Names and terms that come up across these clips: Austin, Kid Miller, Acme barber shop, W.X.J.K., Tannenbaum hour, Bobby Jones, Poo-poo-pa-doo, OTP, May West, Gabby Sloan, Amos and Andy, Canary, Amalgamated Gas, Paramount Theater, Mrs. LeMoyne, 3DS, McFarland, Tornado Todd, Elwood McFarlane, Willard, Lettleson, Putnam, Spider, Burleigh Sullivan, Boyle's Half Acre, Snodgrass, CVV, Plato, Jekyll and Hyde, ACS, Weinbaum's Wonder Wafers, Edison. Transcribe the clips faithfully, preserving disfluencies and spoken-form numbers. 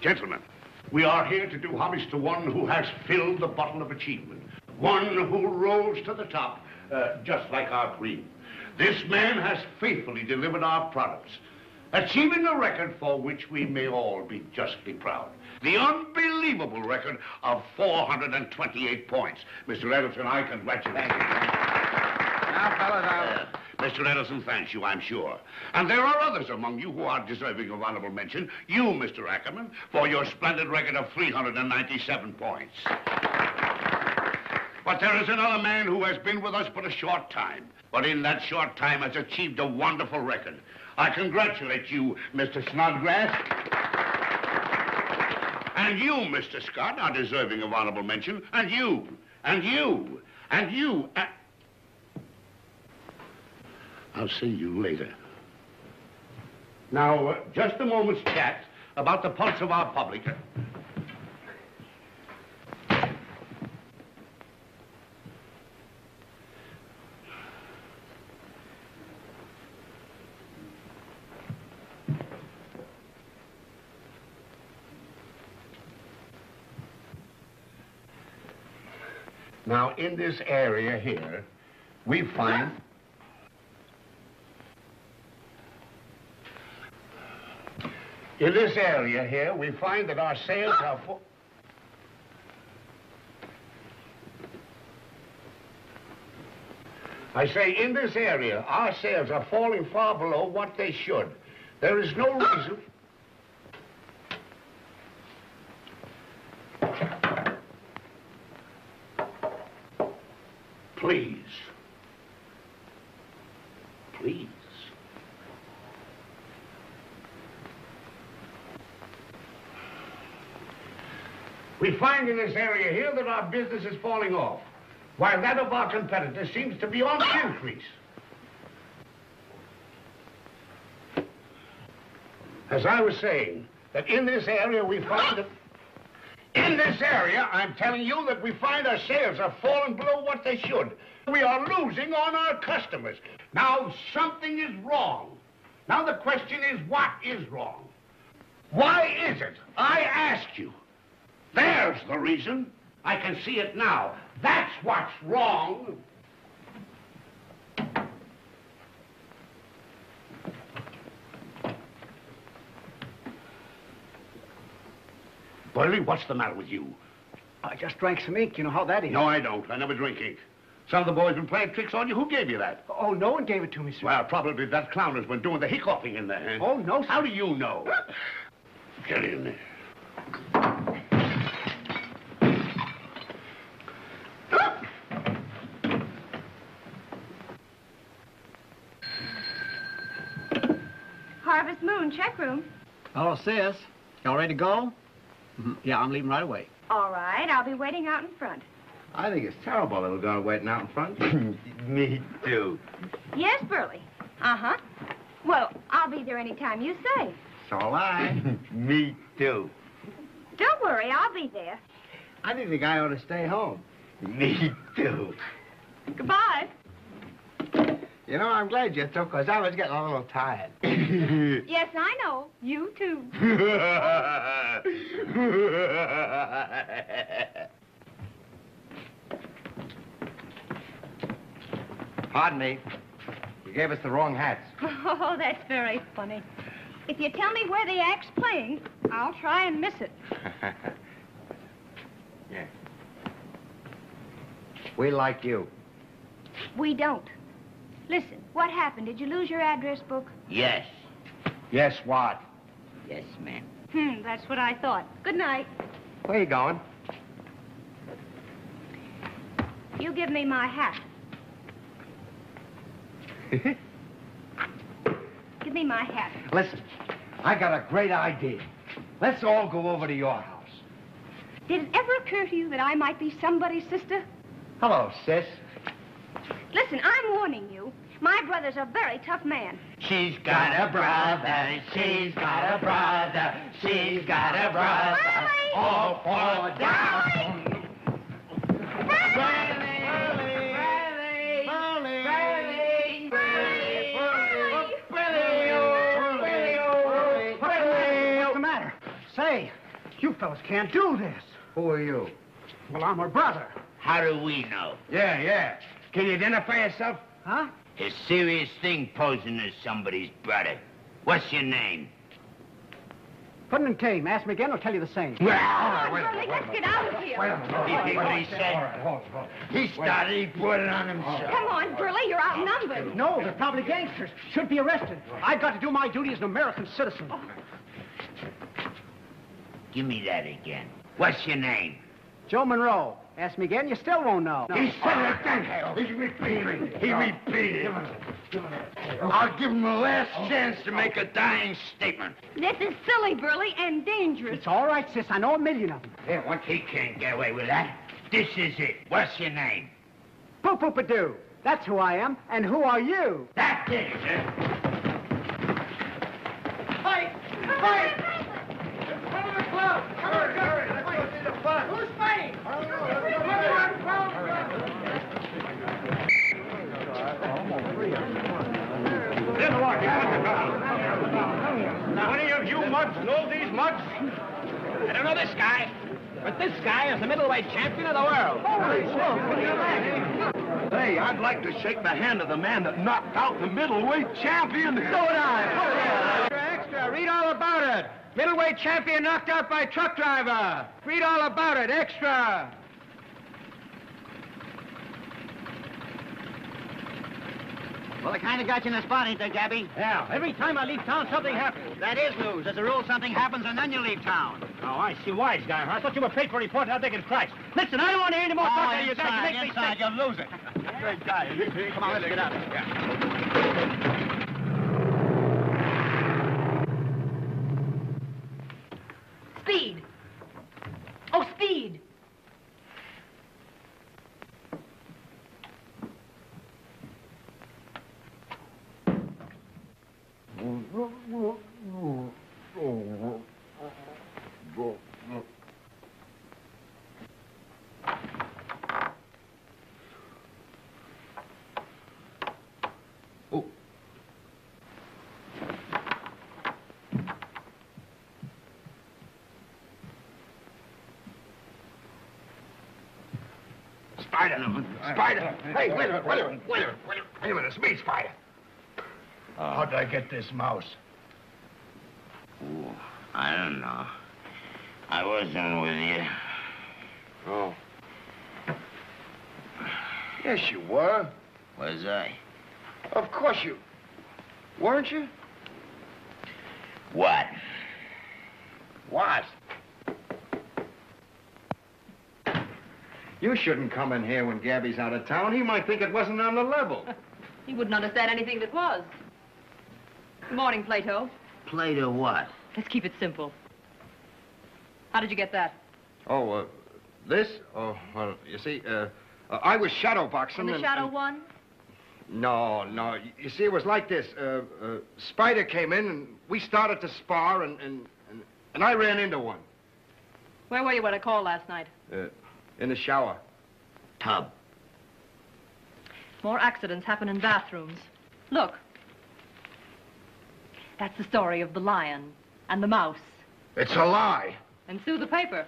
Gentlemen, we are here to do homage to one who has filled the bottle of achievement, one who rose to the top, uh, just like our queen. This man has faithfully delivered our products, achieving a record for which we may all be justly proud. The unbelievable record of four hundred twenty-eight points. Mister Lettleson, I congratulate you. Now, fellas, I'll... Uh, Mister Edison thanks you, I'm sure. And there are others among you who are deserving of honorable mention. You, Mister Ackerman, for your splendid record of three hundred ninety-seven points. But there is another man who has been with us but a short time, but in that short time has achieved a wonderful record. I congratulate you, Mister Snodgrass. And you, Mister Scott, are deserving of honorable mention. And you, and you, and you, and... I'll see you later. Now, uh, just a moment's chat about the pulse of our public. Now, in this area here, we find... In this area here, we find that our sales are full. I say, in this area, our sales are falling far below what they should. There is no reason. Please. Please. We find in this area here that our business is falling off, while that of our competitors seems to be on the increase. As I was saying, that in this area we find that... In this area, I'm telling you that we find our sales are falling below what they should. We are losing on our customers. Now, something is wrong. Now, the question is, what is wrong? Why is it? I ask you. There's the reason. I can see it now. That's what's wrong. Burleigh, what's the matter with you? I just drank some ink. You know how that is. No, I don't. I never drink ink. Some of the boys been playing tricks on you. Who gave you that? Oh, no one gave it to me, sir. Well, probably that clown has been doing the hiccoughing in there. Oh, no, sir. How do you know? Get in there. Harvest Moon, check room. Oh, sis. Y'all ready to go? Mm-hmm. Yeah, I'm leaving right away. All right, I'll be waiting out in front. I think it's terrible little girl waiting out in front. Me too. Yes, Burleigh. Uh-huh. Well, I'll be there any time you say. So will I. Me too. Don't worry, I'll be there. I think the guy ought to stay home. Me too. Goodbye. You know, I'm glad you took, because I was getting a little tired. Yes, I know. You, too. Pardon me. You gave us the wrong hats. Oh, that's very funny. If you tell me where the act's playing, I'll try and miss it. Yeah. We like you. We don't. Listen, what happened? Did you lose your address book? Yes. Yes, what? Yes, ma'am. Hmm, that's what I thought. Good night. Where are you going? You give me my hat. Give me my hat. Listen, I got a great idea. Let's all go over to your house. Did it ever occur to you that I might be somebody's sister? Hello, sis. Listen, I'm warning you. My brother's a very tough man. She's got a brother. She's got a brother. She's got a brother. Burleigh! All four down. Burleigh! Burleigh! Burleigh! Burleigh! Burleigh! Burleigh! Burleigh! Burleigh! Burleigh! What's the matter? Say, You fellas can't do this. Who are you? Well, I'm her brother. How do we know? Yeah, yeah. Can you identify yourself? Huh? A serious thing posing as somebody's brother. What's your name? Putnam came. Ask me again, I'll tell you the same. Well, all right, wait a minute. Let's get out of here. Wait a minute. You think what he said? All right, hold, hold. He started, he brought it on himself. Come on, Burleigh, you're outnumbered. No, they're probably gangsters. Should be arrested. I've got to do my duty as an American citizen. Oh. Give me that again. What's your name? Joe Monroe. Ask me again, you still won't know. No. He said it again. He repeated it. He repeated it. I'll give him the last chance to make a dying statement. This is silly, Burleigh, and dangerous. It's all right, sis. I know a million of them. Yeah, once he can't get away with that. This is it. What's your name? Poo-poo-pa-doo. That's who I am. And who are you? That's it, sir. Fight! Fight! Come on, club! Come on, hurry! Let's go see the fun. Who's fighting? I don't know. Twenty of you mugs know these mugs? I don't know this guy, but this guy is the middleweight champion of the world. Holy smoke! Hey, I'd like to shake the hand of the man that knocked out the middleweight champion. So would I. Extra, extra, read all about it. Middleweight champion knocked out by truck driver. Read all about it, extra. Well, they kind of got you in a spot, ain't they, Gabby? Yeah. Every time I leave town, something happens. That is news. As a rule, something happens, and then you leave town. Oh, I see. Wise guy, huh? I thought you were paid for reporting out there in Christ. Listen, I don't want to hear any more oh, talk inside, you guys. You make inside, me you'll lose it. Great guy. Come on, let's get out of here. Speed. Oh, speed. Spider. Spider. Hey, wait a minute, wait a minute, wait a minute, wait a minute. Wait a minute, it's me, Spider. Uh, How'd I get this mouse? Ooh, I don't know. I wasn't with you. Oh. Yes, you were. Was I? Of course you... Weren't you? What? What? You shouldn't come in here when Gabby's out of town. He might think it wasn't on the level. He wouldn't understand anything that was. Good morning, Plato. Plato what? Let's keep it simple. How did you get that? Oh, uh, this? Oh, well, you see, uh, I was shadow boxing. And the and, shadow and... won? No, no. You see, it was like this. Uh, uh, Spider came in, and we started to spar, and, and, and, and I ran into one. Where were you when I called last night? Uh, In the shower. Tub. More accidents happen in bathrooms. Look. That's the story of the lion and the mouse. It's a lie. And sue the paper.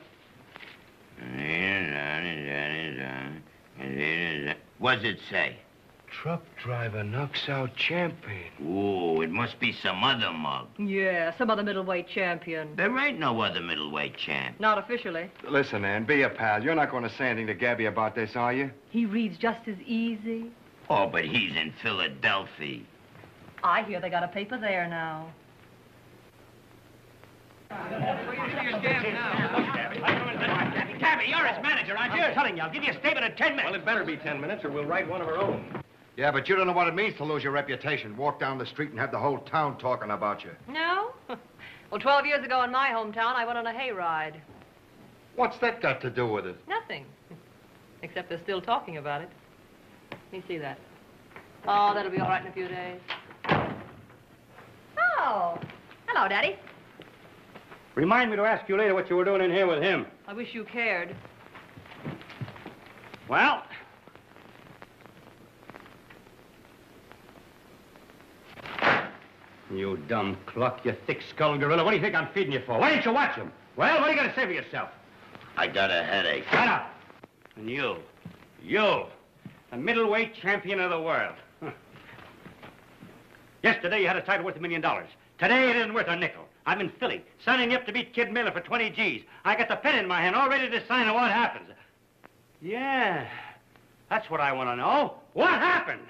What's it say? Truck driver knocks out champion. Ooh, it must be some other mug. Yeah, some other middleweight champion. There ain't no other middleweight champ. Not officially. Listen, Ann, be a pal. You're not going to say anything to Gabby about this, are you? He reads just as easy. Oh, but he's in Philadelphia. I hear they got a paper there now. Gabby, you're his manager, aren't you? I'm telling you, I'll give you a statement in ten minutes. Well, it better be ten minutes or we'll write one of our own. Yeah, but you don't know what it means to lose your reputation. Walk down the street and have the whole town talking about you. No? Well, twelve years ago in my hometown, I went on a hayride. What's that got to do with it? Nothing. Except they're still talking about it. Let me see that. Oh, that'll be all right in a few days. Oh. Hello, Daddy. Remind me to ask you later what you were doing in here with him. I wish you cared. Well... You dumb cluck, you thick-skulled gorilla. What do you think I'm feeding you for? Why didn't you watch him? Well, what do you got to say for yourself? I got a headache. Shut up. And you, you, the middleweight champion of the world. Huh. Yesterday you had a title worth a million dollars. Today it isn't worth a nickel. I'm in Philly, signing you up to beat Kid Miller for twenty G's. I got the pen in my hand, all ready to sign, and what happens? Yeah, that's what I want to know. What happened?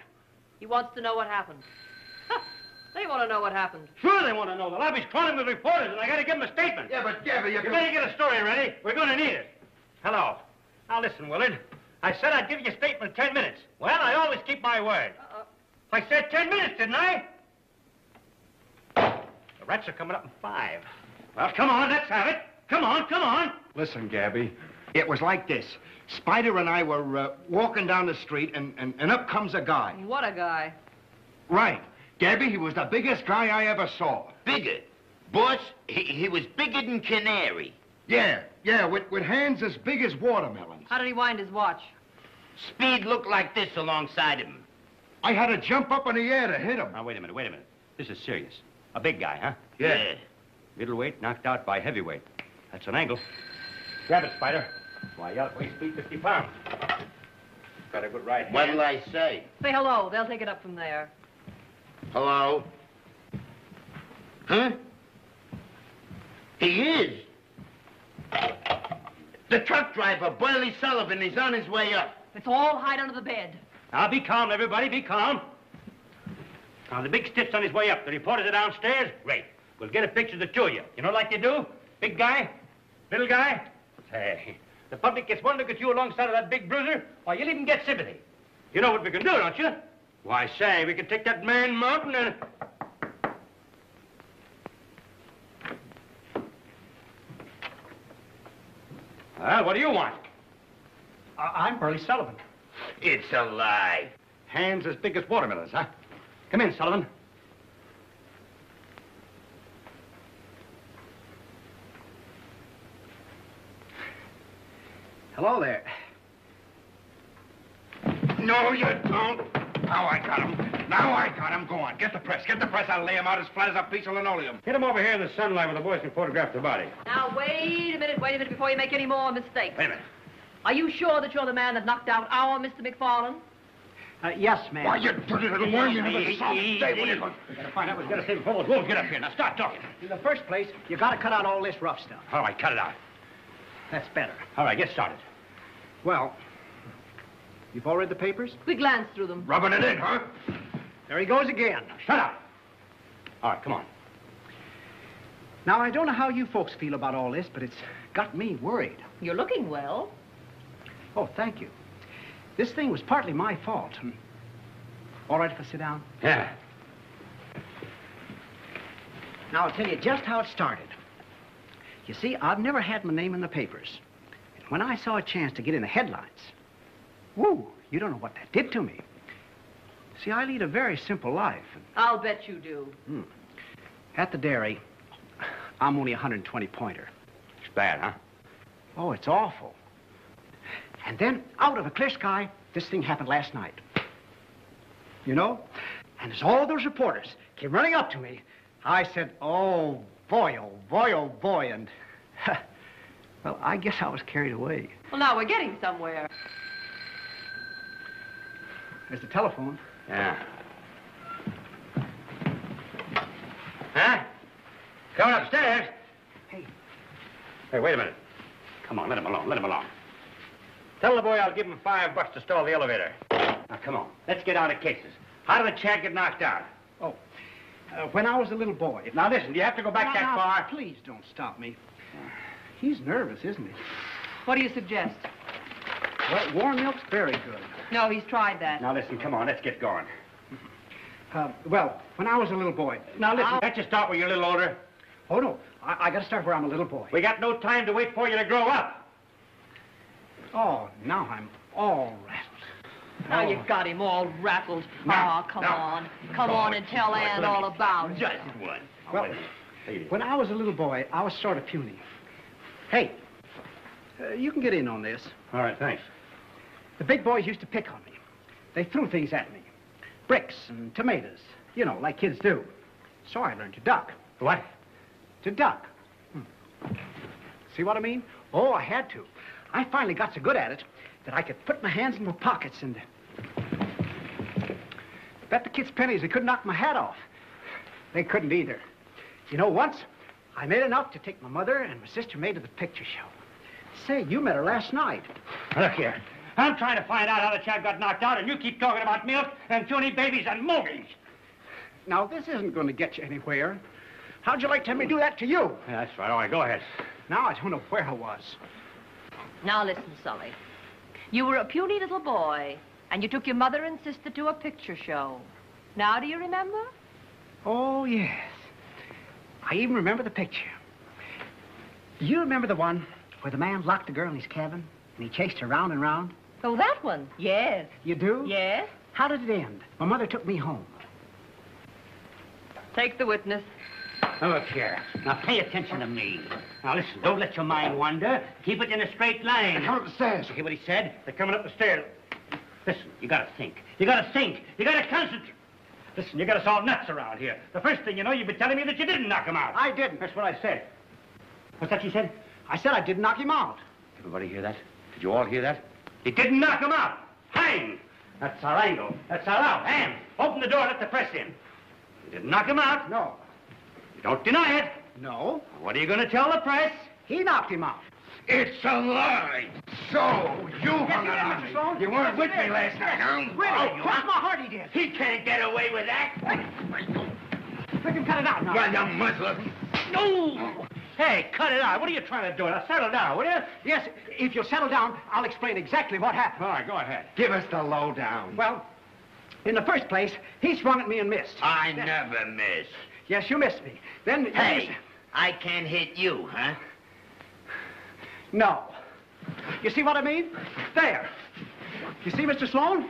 He wants to know what happened. They want to know what happened. Sure they want to know. The lobby's crawling with reporters, and I got to give them a statement. Yeah, but Gabby, you, you can... better get a story ready. We're going to need it. Hello. Now, listen, Willard. I said I'd give you a statement in ten minutes. Well, I always keep my word. Uh-uh. I said ten minutes, didn't I? The rats are coming up in five. Well, come on, let's have it. Come on, come on. Listen, Gabby, it was like this. Spider and I were uh, walking down the street, and, and, and up comes a guy. What a guy. Right. Gabby, he was the biggest guy I ever saw. Bigger? Boss, he, he was bigger than Canary. Yeah, yeah, with, with hands as big as watermelons. How did he wind his watch? Speed looked like this alongside of him. I had to jump up in the air to hit him. Now, wait a minute, wait a minute. This is serious. A big guy, huh? Yeah. yeah. Middleweight knocked out by heavyweight. That's an angle. Grab it, Spider. Why, you weighs fifty pounds. Got a good right hand. What'll I say? Say hello. They'll take it up from there. Hello? Huh? He is. The truck driver, Burleigh Sullivan, is on his way up. Let's all hide under the bed. Now, be calm, everybody, be calm. Now, the big stiff's on his way up. The reporters are downstairs. Great. We'll get a picture of the two of you. You know like you do? Big guy? Little guy? Hey, the public gets one look at you alongside of that big bruiser, why, you'll even get sympathy. You know what we can do, don't you? Why, say, we could take that man mountain and... Well, what do you want? Uh, I'm Burleigh Sullivan. It's a lie. Hands as big as watermelons, huh? Come in, Sullivan. Hello there. No, you don't. Now I got him. Now I got him. Go on. Get the press. Get the press. I'll lay him out as flat as a piece of linoleum. Get him over here in the sunlight where the boys can photograph the body. Now, wait a minute. Wait a minute before you make any more mistakes. Wait a minute. Are you sure that you're the man that knocked out our Mister McFarlane? Uh, yes, ma'am. Why, you dirty little worm. You never saw me today. What are you going to... Gotta find out what's gonna save the whole world. Get up here. Now, start talking. In the first place, you gotta cut out all this rough stuff. All right, cut it out. That's better. All right, get started. Well... You've all read the papers? We glanced through them. Rubbing it in, huh? There he goes again. Now, shut up. All right, come on. Now, I don't know how you folks feel about all this, but it's got me worried. You're looking well. Oh, thank you. This thing was partly my fault. All right if I sit down? Yeah. Now, I'll tell you just how it started. You see, I've never had my name in the papers. And when I saw a chance to get in the headlines... Woo, you don't know what that did to me. See, I lead a very simple life. And... I'll bet you do. Hmm. At the dairy, I'm only a one hundred twenty pointer. It's bad, huh? Oh, it's awful. And then, out of a clear sky, this thing happened last night. You know? And as all those reporters came running up to me, I said, oh, boy, oh, boy, oh, boy, and... well, I guess I was carried away. Well, now we're getting somewhere. There's the telephone. Yeah. Huh? Coming upstairs. Hey. Hey, wait a minute. Come on, let him alone, let him alone. Tell the boy I'll give him five bucks to stall the elevator. Now, come on, let's get out of cases. How did the chap get knocked out? Oh, uh, when I was a little boy. Now, listen, do you have to go back now, that now, far? Please don't stop me. He's nervous, isn't he? What do you suggest? Well, warm milk's very good. No, he's tried that. Now, listen, come on, let's get going. Uh, well, when I was a little boy... Now, listen, I'll... can't you start when you're a little older? Oh, no, I, I gotta start where I'm a little boy. We got no time to wait for you to grow up. Oh, now I'm all rattled. Now oh. you got him all rattled. Now, oh, come now. on. Come oh, on and tell Ann all about it. Just one. Well, when I was a little boy, I was sort of puny. Hey, uh, you can get in on this. All right, thanks. The big boys used to pick on me. They threw things at me. Bricks and tomatoes. You know, like kids do. So I learned to duck. What? To duck. Hmm. See what I mean? Oh, I had to. I finally got so good at it that I could put my hands in my pockets and bet the kids' pennies they couldn't knock my hat off. They couldn't either. You know, once I made enough to take my mother and my sister May to the picture show. Say, you met her last night. Look here. I'm trying to find out how the chap got knocked out, and you keep talking about milk and puny babies and mogies. Now, this isn't going to get you anywhere. How'd you like to have me do that to you? Yeah, that's right. All right, go ahead. Now I don't know where I was. Now listen, Sully. You were a puny little boy, and you took your mother and sister to a picture show. Now do you remember? Oh, yes. I even remember the picture. You remember the one where the man locked the girl in his cabin and he chased her round and round? Oh, that one? Yes. You do? Yes. How did it end? My mother took me home. Take the witness. Now, look here. Now, pay attention to me. Now, listen, don't let your mind wander. Keep it in a straight line. They're coming up the stairs. You hear what he said? They're coming up the stairs. Listen, you gotta think. You gotta think. You gotta concentrate. Listen, you got us all nuts around here. The first thing you know, you've been telling me that you didn't knock him out. I didn't. That's what I said. What's that you said? I said I didn't knock him out. Everybody hear that? Did you all hear that? He didn't knock him out. Hang! That's our angle. That's our out. Ham! Open the door and let the press in. You didn't knock him out. No. You don't deny it. No. What are you going to tell the press? He knocked him out. It's a lie. So, you hung out on me. You weren't with me last night. Really? Cross my heart, he did. He can't get away with that. Let him cut it out now. Well, you muzzler. No! Hey, cut it out. What are you trying to do? Now, settle down, will you? Yes, if you'll settle down, I'll explain exactly what happened. All right, go ahead. Give us the lowdown. Well, in the first place, he swung at me and missed. I then, never miss. Yes, you missed me. Then... Hey, yes, I can't hit you, huh? No. You see what I mean? There. You see, Mister Sloan?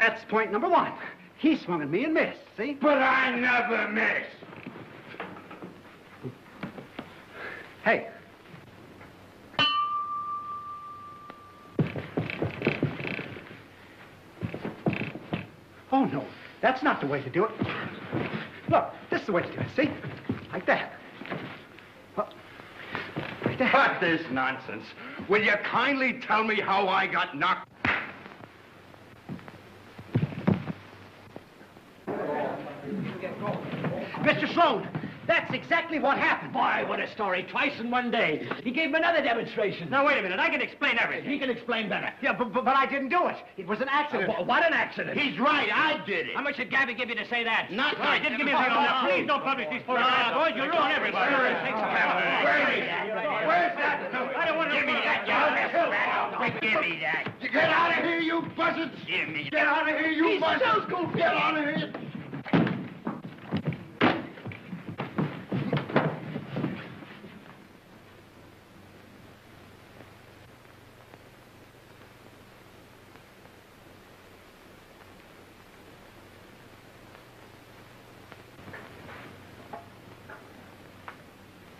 That's point number one. He swung at me and missed, see? But I never miss. Hey. Oh, no. That's not the way to do it. Look, this is the way to do it, see? Like that. Cut this nonsense. Will you kindly tell me how I got knocked? Mister Sloan, that's exactly what happened. Boy, what a story. Twice in one day. He gave him another demonstration. Now, wait a minute. I can explain everything. He can explain better. Yeah, but, but, but I didn't do it. It was an accident. Uh, what an accident. He's right. I did it. How much did Gabby give you to say that? Not no, right. I didn't give me a oh, oh, Please don't publish these photographs. Boys, you ruin everybody. Where's that? I don't want to... Give me that, you... Give me that. Get out of here, you buzzards. Give me that. Get out of here, you buzzards. Get out of here.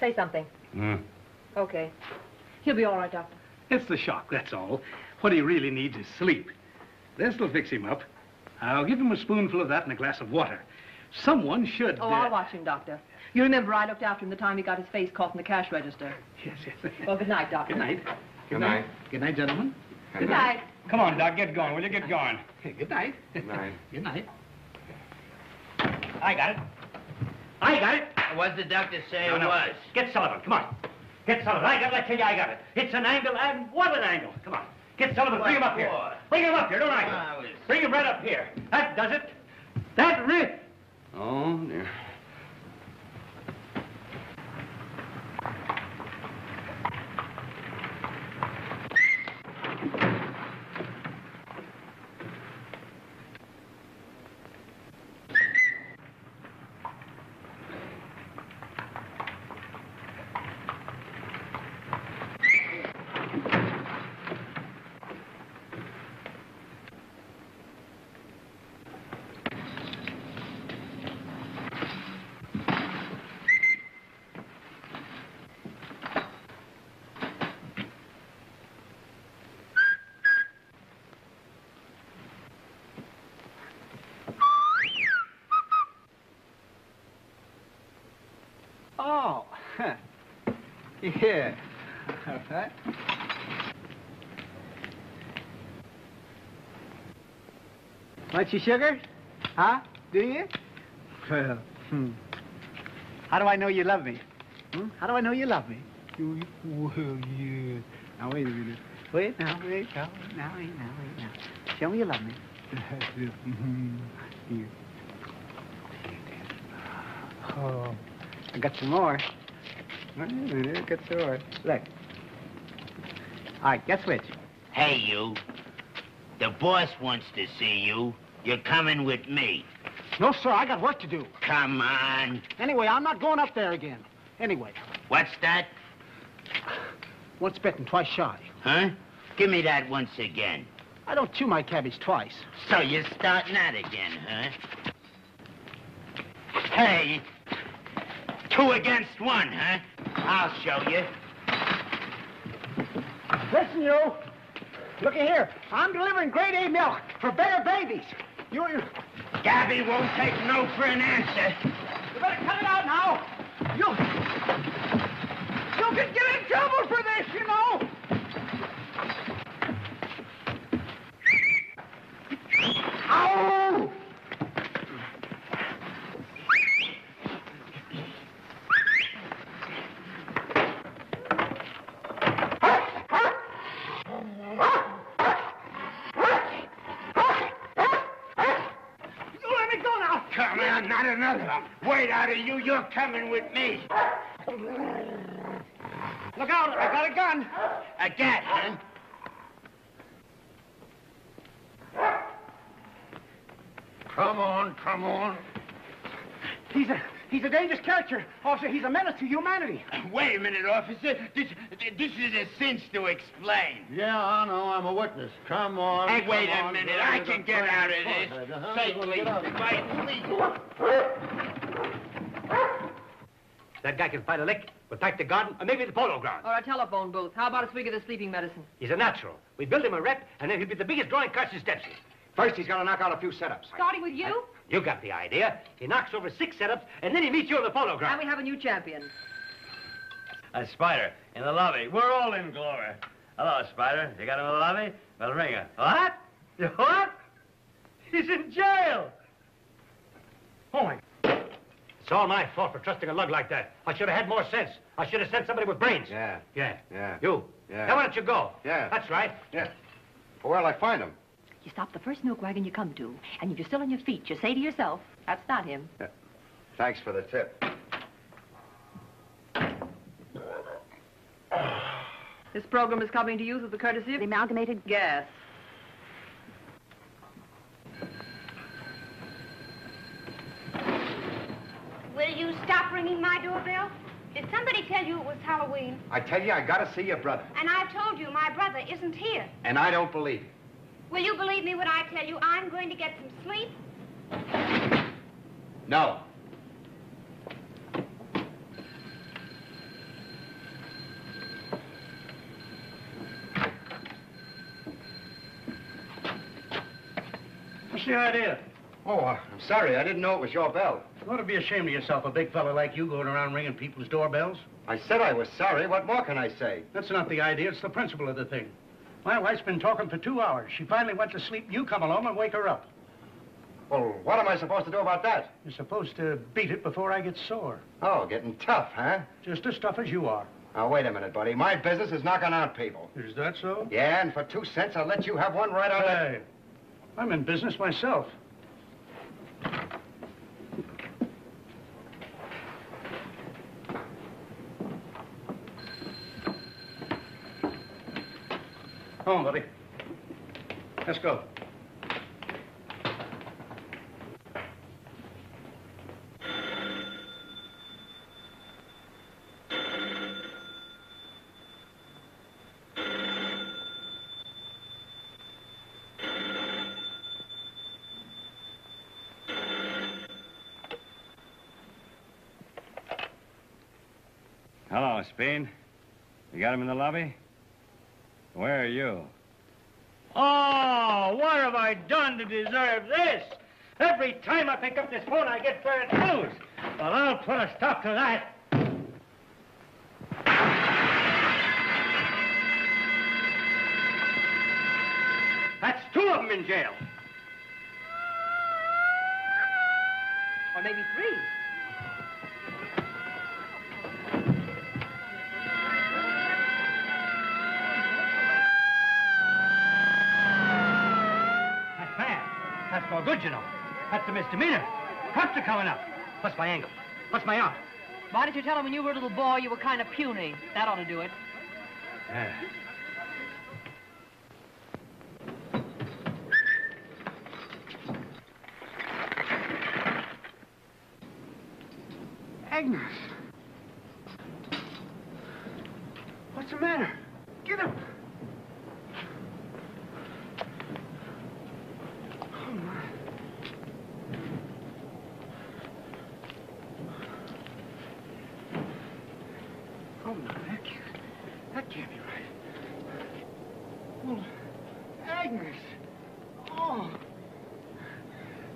Say something. Mm. Okay. He'll be all right, Doctor. It's the shock, that's all. What he really needs is sleep. This'll fix him up. I'll give him a spoonful of that and a glass of water. Someone should... Oh, uh... I'll watch him, Doctor. You remember I looked after him the time he got his face caught in the cash register. Yes, yes. Well, good night, Doctor. Good night. Good night. Good night, gentlemen. Good, good night. night. Come on, Doc, get going, will you? Get going. Hey, good night. Good night. Good night. I got it. I got it. What did the doctor say no, it no. was? Get Sullivan, come on. Get Sullivan. I got it, I tell you, I got it. It's an angle, and what an angle. Come on. Get Sullivan, what bring him up for? here. Bring him up here, don't argue. I was... Bring him right up here. That does it. That rip. Oh, dear. Yeah. All right. Want your sugar? Huh? Do you? Well, hmm. How do I know you love me? Hmm? How do I know you love me? Well, yeah. Now, wait a minute. Wait now, wait now, wait now, wait now, wait now. Show me you love me. Here. Oh, I got some more. Wait a minute, I got some more. Look. All right, guess which? Hey, you. The boss wants to see you. You're coming with me. No, sir, I got work to do. Come on. Anyway, I'm not going up there again. Anyway. What's that? Once bitten, twice shy. Huh? Give me that once again. I don't chew my cabbage twice. So you're starting out again, huh? Hey, two against one, huh? I'll show you. Listen, you. Look here. I'm delivering grade A milk for better babies. You, you. Gabby won't take no for an answer. You better cut it out now. You. You could get in trouble for this, you know. Ow! Wait, out of you, you're coming with me. Look out, I got a gun. A gat, huh? Come on, come on. He's a, he's a dangerous character. Officer, he's a menace to humanity. Wait a minute, officer. This, this is a cinch to explain. Yeah, I know, I'm a witness. Come on, hey, wait a minute, I can get out of this. Safely, safely. That guy can fight a lick. We'll pack the garden, or maybe the polo ground. Or a telephone booth. How about a swig of the sleeping medicine? He's a natural. We build him a rep, and then he'll be the biggest drawing card since Dempsey. First, he's got to knock out a few setups. Starting with you? Uh, you got the idea. He knocks over six setups, and then he meets you on the polo ground. And we have a new champion. A Spider, in the lobby. We're all in glory. Hello, Spider. You got him in the lobby? Well, ring her. What? What? He's in jail. Oh, my... It's all my fault for trusting a lug like that. I should have had more sense. I should have sent somebody with brains. Yeah. Yeah. Yeah. You. Yeah. Now why don't you go? Yeah. That's right. Yeah. Well, where'll I find him? You stop the first milk wagon you come to, and if you're still on your feet, you say to yourself, that's not him. Yeah. Thanks for the tip. This program is coming to you through the courtesy of Amalgamated Gas. Will you stop ringing my doorbell? Did somebody tell you it was Halloween? I tell you, I gotta see your brother. And I've told you, my brother isn't here. And I don't believe it. Will you believe me when I tell you I'm going to get some sleep? No. What's the idea? Oh, uh, I'm sorry. I didn't know it was your bell. You ought to be ashamed of yourself, a big fella like you going around ringing people's doorbells. I said I was sorry. What more can I say? That's not the idea. It's the principle of the thing. My wife's been talking for two hours. She finally went to sleep. You come along and wake her up. Well, what am I supposed to do about that? You're supposed to beat it before I get sore. Oh, getting tough, huh? Just as tough as you are. Now, wait a minute, buddy. My business is knocking out people. Is that so? Yeah, and for two cents, I'll let you have one right out of... Hey, I'm in business myself. Come on, buddy. Let's go. Hello, Speed. You got him in the lobby? Where are you? Oh, what have I done to deserve this? Every time I pick up this phone, I get bad news. Well, I'll put a stop to that. That's two of them in jail. Or maybe three. That's bad. That's no good, you know. That's a misdemeanor. Cops are coming up. What's my angle? What's my aunt? Why did you tell him when you were a little boy you were kind of puny? That ought to do it. Yeah. Agnes. What's the matter? Get up. Oh, my. Oh, no, that can't, that can't be right. Well, Agnes. Oh.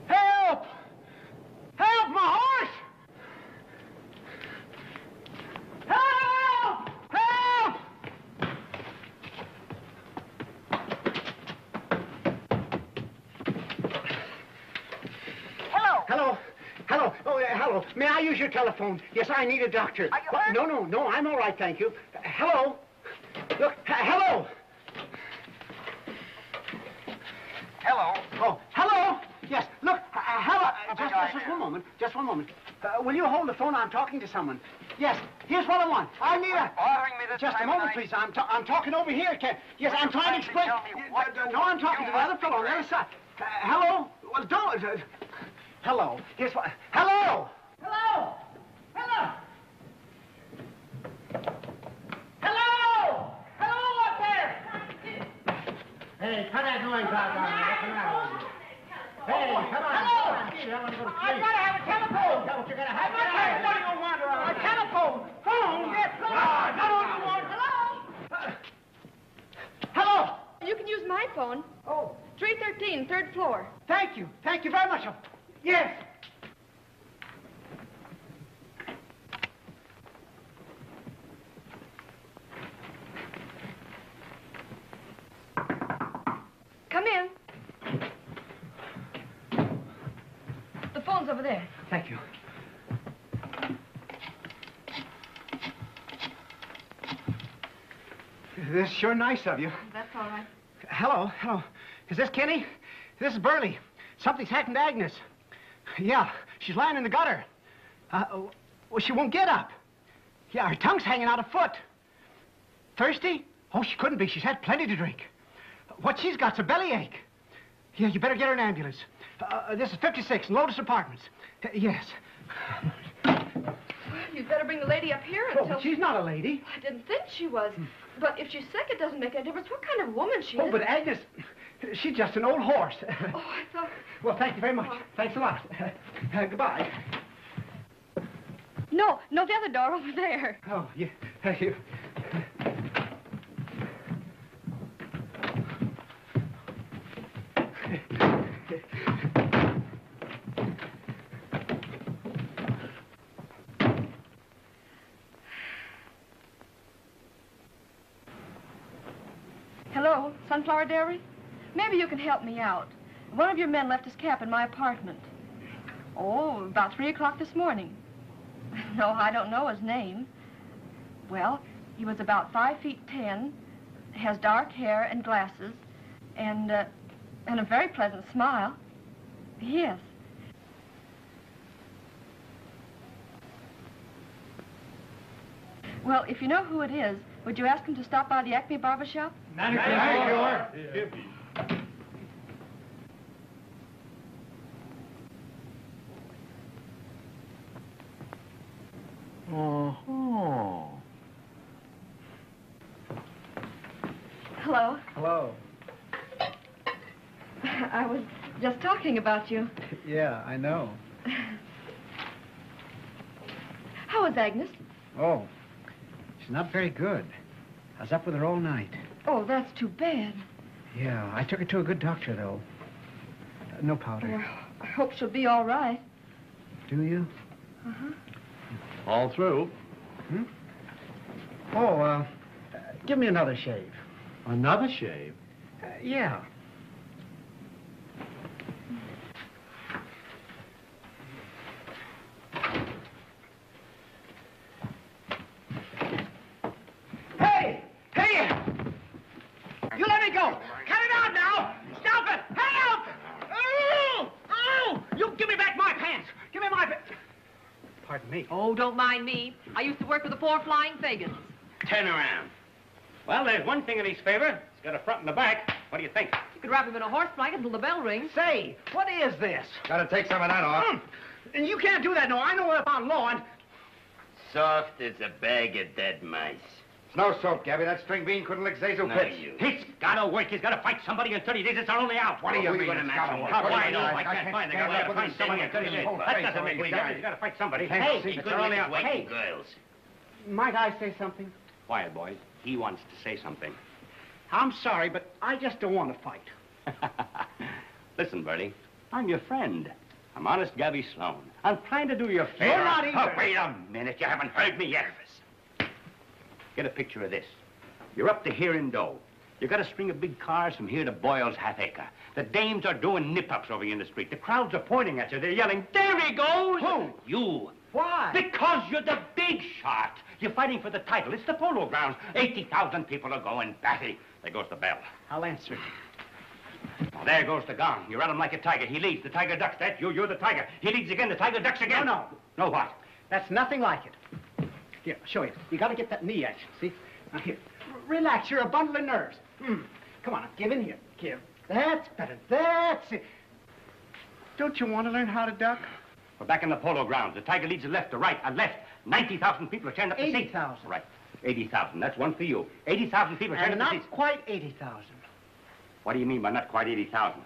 Help! Help, my horse! Help! Help! Hello. Hello. Hello. Oh, uh, hello. May I use your telephone? Yes, I need a doctor. Are you hurt? No, no, no. I'm all right, thank you. Uh, hello. Look, uh, hello. Hello. Oh, hello. Yes, look, uh, hello. Uh, just, just, just one moment. Just one moment. Uh, will you hold the phone? I'm talking to someone. Yes, here's what I want. I need a... Bothering me this just time a moment, please. I'm, ta I'm talking over here. Can yes, I'm trying to explain... Uh, no, I'm talking to the other fellow on the other side. Uh, hello? Well, don't... Uh, hello. Here's what... Hello! Hello! Hello! Hello! Hello up there! Hey, cut that noise out down there. What's the matter with you? Hey, come on. Hello! I've got to have a telephone. Is that what you're going to have? I'm not going to go wander around. A telephone. Phone? Yes, phone. Hello, you want. Hello? Hello? You can use my phone. Oh. three thirteen, third floor. Thank you. Thank you very much. Yes. Come in. The phone's over there. Thank you. This is sure nice of you. That's all right. Hello, hello. Is this Kenny? This is Burleigh. Something's happened to Agnes. Yeah, she's lying in the gutter. Uh, well, she won't get up. Yeah, her tongue's hanging out a foot. Thirsty? Oh, she couldn't be. She's had plenty to drink. What she's got's a bellyache. Yeah, you better get her an ambulance. Uh, this is fifty-six, Lotus Apartments. Uh, yes. You'd better bring the lady up here until... Oh, but she's not a lady. I didn't think she was. Hmm. But if she's sick, it doesn't make any difference what kind of woman she oh, is. Oh, but Agnes, she's just an old horse. Oh, I thought... Well, thank you very much. Oh. Thanks a lot. Uh, goodbye. No, no, the other door over there. Oh, yeah. Thank you. Hello, Sunflower Dairy? Maybe you can help me out. One of your men left his cap in my apartment. Oh, about three o'clock this morning. No, I don't know his name. Well, he was about five feet ten, has dark hair and glasses, and, uh, and a very pleasant smile. Yes. Well, if you know who it is, would you ask him to stop by the Acme barber shop? Not sure. Oh. Hello. Hello. I was just talking about you. Yeah, I know. How is Agnes? Oh, she's not very good. I was up with her all night. Oh, that's too bad. Yeah, I took her to a good doctor, though. Uh, no powder. Well, I hope she'll be all right. Do you? Uh-huh. All through. Hmm? Oh, uh, uh, give me another shave. Another shave? Uh, yeah. me. Oh, don't mind me. I used to work with the four flying Fagans. Turn around. Well, there's one thing in his favor. He's got a front and a back. What do you think? You could wrap him in a horse blanket until the bell rings. Say, what is this? Gotta take some of that off. Mm. And you can't do that, no. I know what about Lord. Soft as a bag of dead mice. It's no soap, Gabby. That string bean couldn't lick Zazel Pitts. He's gotta work. He's gotta fight somebody in thirty days. It's our only out. What are you going to match him? How do I know? I can't find the guy. Gotta find somebody in thirty days. That doesn't make me happy. You gotta fight somebody. Hey, it's our only out. Hey, girls. Might I say something? Quiet, boys. He wants to say something. I'm sorry, but I just don't want to fight. Listen, Bertie. I'm your friend. I'm honest Gabby Sloan. I'm trying to do your favor. You're not either. Oh, wait a minute. You haven't heard me yet. Get a picture of this. You're up to here in dough. You got a string of big cars from here to Boyle's Half Acre. The dames are doing nip-ups over you in the street. The crowds are pointing at you. They're yelling, there he goes! Who? You. Why? Because you're the big shot. You're fighting for the title. It's the polo grounds. eighty thousand people are going batty. There goes the bell. I'll answer. Now, there goes the gong. You're at him like a tiger. He leads. The tiger ducks. That's you. You're the tiger. He leads again. The tiger ducks again. No, no. No what? That's nothing like it. Here, I'll show you. You got to get that knee action, see? Now, here. R relax. You're a bundle of nerves. Mm. Come on. Give in here. Give. That's better. That's it. Don't you want to learn how to duck? We're back in the polo grounds. The tiger leads a left, a right, a left. ninety thousand people are tearing up the seats. eighty thousand. Right. eighty thousand. That's one for you. eighty thousand people are tearing up the seats. And not quite eighty thousand. What do you mean by not quite eighty thousand?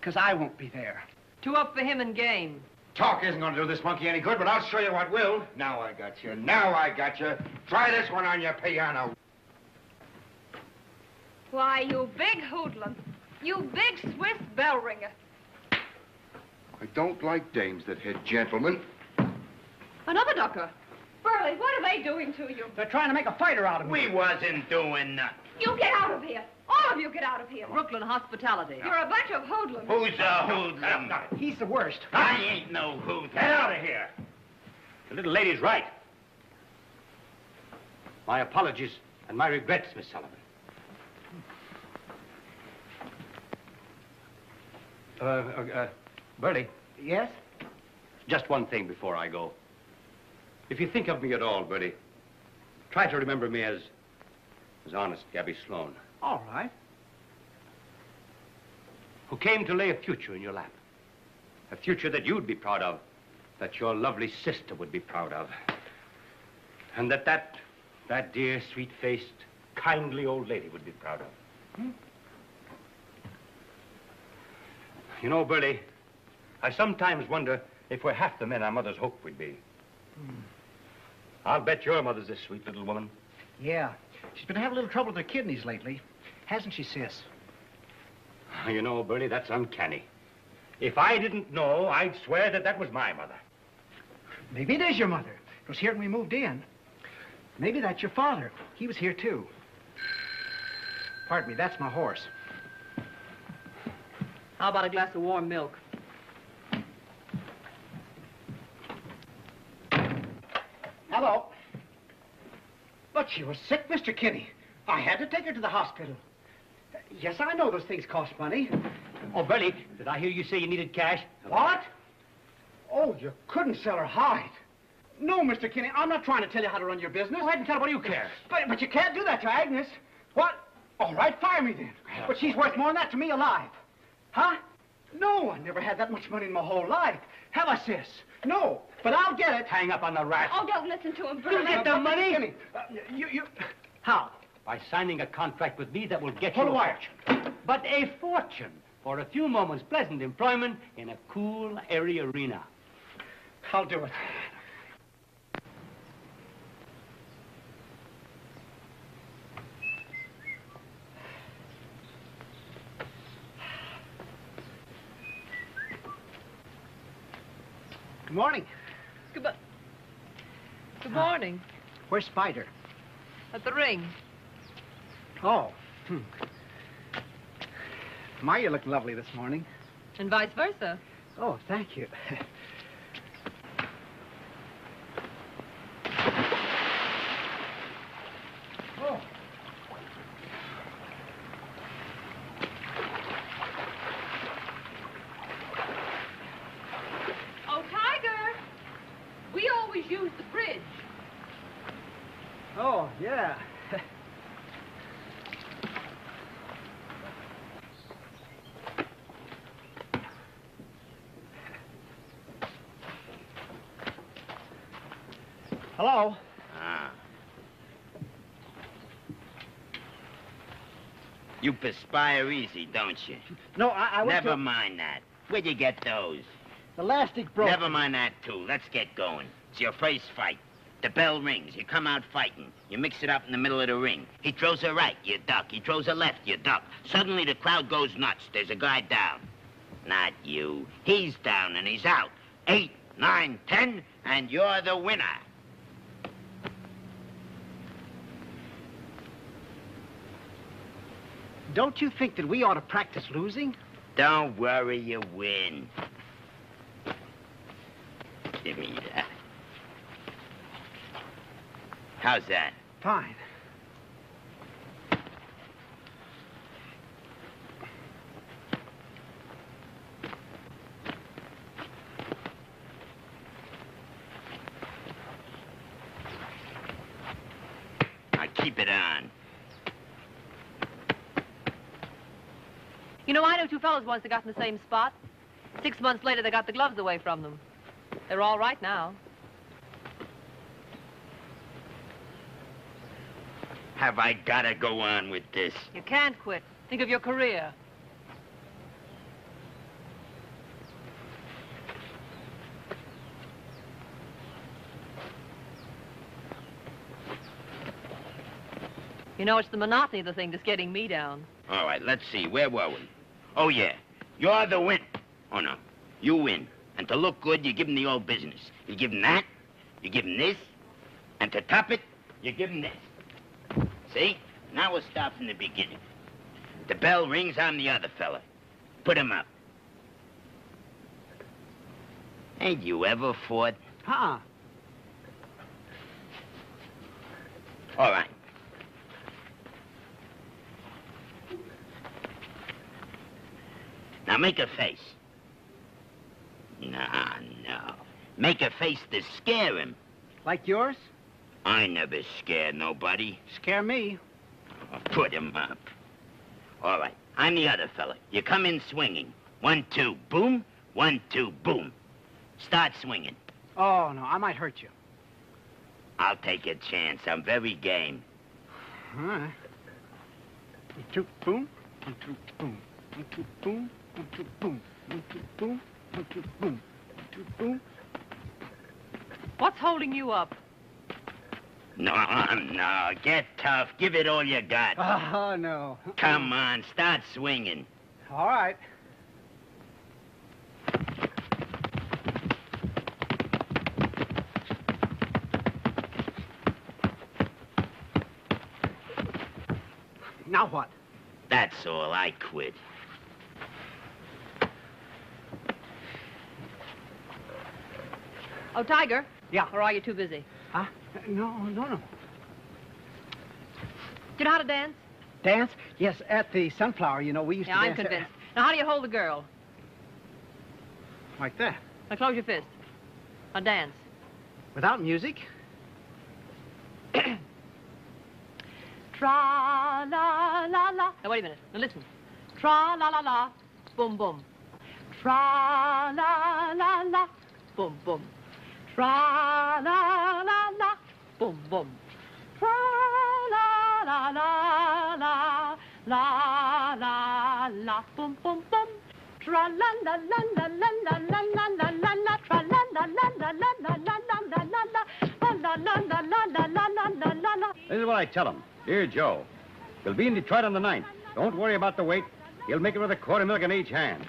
Because I won't be there. Two up for him in game. Talk isn't going to do this monkey any good, but I'll show you what will. Now I got you. Now I got you. Try this one on your piano. Why, you big hoodlum. You big Swiss bell ringer. I don't like dames that hit gentlemen. Another ducker. Burleigh, what are they doing to you? They're trying to make a fighter out of me. We wasn't doing nothing. You get out of here. All of you get out of here. Brooklyn hospitality. No. You're a bunch of hoodlums. Who's a hoodlum? He's the worst. I ain't no hoodlum. Get out of here. The little lady's right. My apologies and my regrets, Miss Sullivan. Uh, uh, uh Bertie. Yes? Just one thing before I go. If you think of me at all, Bertie, try to remember me as... as honest Gabby Sloan. All right. Who came to lay a future in your lap. A future that you'd be proud of, that your lovely sister would be proud of. And that that, that dear, sweet-faced, kindly old lady would be proud of. Hmm? You know, Bertie, I sometimes wonder if we're half the men our mothers hoped we'd be. Hmm. I'll bet your mother's this sweet little woman. Yeah. She's been having a little trouble with her kidneys lately. Hasn't she, sis? You know, Bertie, that's uncanny. If I didn't know, I'd swear that that was my mother. Maybe it is your mother. It was here when we moved in. Maybe that's your father. He was here, too. Pardon me, that's my horse. How about a glass of warm milk? Hello. But she was sick, Mister Kinney. I had to take her to the hospital. Uh, yes, I know those things cost money. Oh, Burleigh, did I hear you say you needed cash? What? Oh, you couldn't sell her hide. No, Mister Kinney, I'm not trying to tell you how to run your business. Well, I can tell her, what do you care? But, but you can't do that to Agnes. What? All right, fire me then. But she's worth more than that to me alive. Huh? No, I never had that much money in my whole life. Have I, sis? No, but I'll get it. Hang up on the rat. Oh, don't listen to him, Burleigh. You get the money? Kenny, uh, you, you... How? By signing a contract with me that will get you a fortune. But a fortune for a few moments' pleasant employment in a cool, airy arena. I'll do it. Good morning. Good, Good morning. Uh, where's Spider? At the ring. Oh. Hmm. My, you look lovely this morning. And vice versa. Oh, thank you. Oh. Hello? Ah. You perspire easy, don't you? No, I... I Never to... mind that. Where'd you get those? Elastic broke. Never mind that, too. Let's get going. It's your first fight. The bell rings. You come out fighting. You mix it up in the middle of the ring. He throws a right. You duck. He throws a left. You duck. Suddenly, the crowd goes nuts. There's a guy down. Not you. He's down, and he's out. Eight, nine, ten, and you're the winner. Don't you think that we ought to practice losing? Don't worry, you win. Give me that. How's that? Fine. Now keep it on. You know, I knew two fellas once that got in the same spot. Six months later, they got the gloves away from them. They're all right now. Have I got to go on with this? You can't quit. Think of your career. You know, it's the monotony of the thing that's getting me down. All right, let's see. Where were we? Oh, yeah. You're the win. Oh, no. You win. And to look good, you give him the old business. You give him that, you give him this, and to top it, you give him this. See? Now we'll start from the beginning. The bell rings, I'm the other fella. Put him up. Ain't you ever fought? Uh-uh. All right. Now make a face. No, no. Make a face to scare him. Like yours? I never scared nobody. Scare me. Oh, put him up. All right, I'm the other fella. You come in swinging. One, two, boom. One, two, boom. Start swinging. Oh, no, I might hurt you. I'll take a chance. I'm very game. All right. One, two, boom. One, two, boom. One, two, boom. Boom, boom, boom, boom. What's holding you up? No, no, get tough. Give it all you got. Oh, no. Come on, start swinging. All right. Now what? That's all. I quit. Oh, Tiger? Yeah. Or are you too busy? Huh? No, no, no. Do you know how to dance? Dance? Yes, at the Sunflower, you know, we used yeah, to dance. Yeah, I'm convinced. Now, how do you hold a girl? Like that. Now, close your fist. Now, dance. Without music? Tra-la-la-la. Now, wait a minute. Now, listen. Tra-la-la-la. Boom, boom. Tra-la-la-la. Boom, boom. Tra la la la. Boom, boom. Tra la la la la. La la la. Boom, boom, boom. Tra la la la la la la la la la la. Tra la la la la la la la la la la. La la la la la la la la. This is what I tell him. Dear Joe, you'll be in Detroit on the ninth. Don't worry about the wait. You'll make it with a quart of milk in each hand.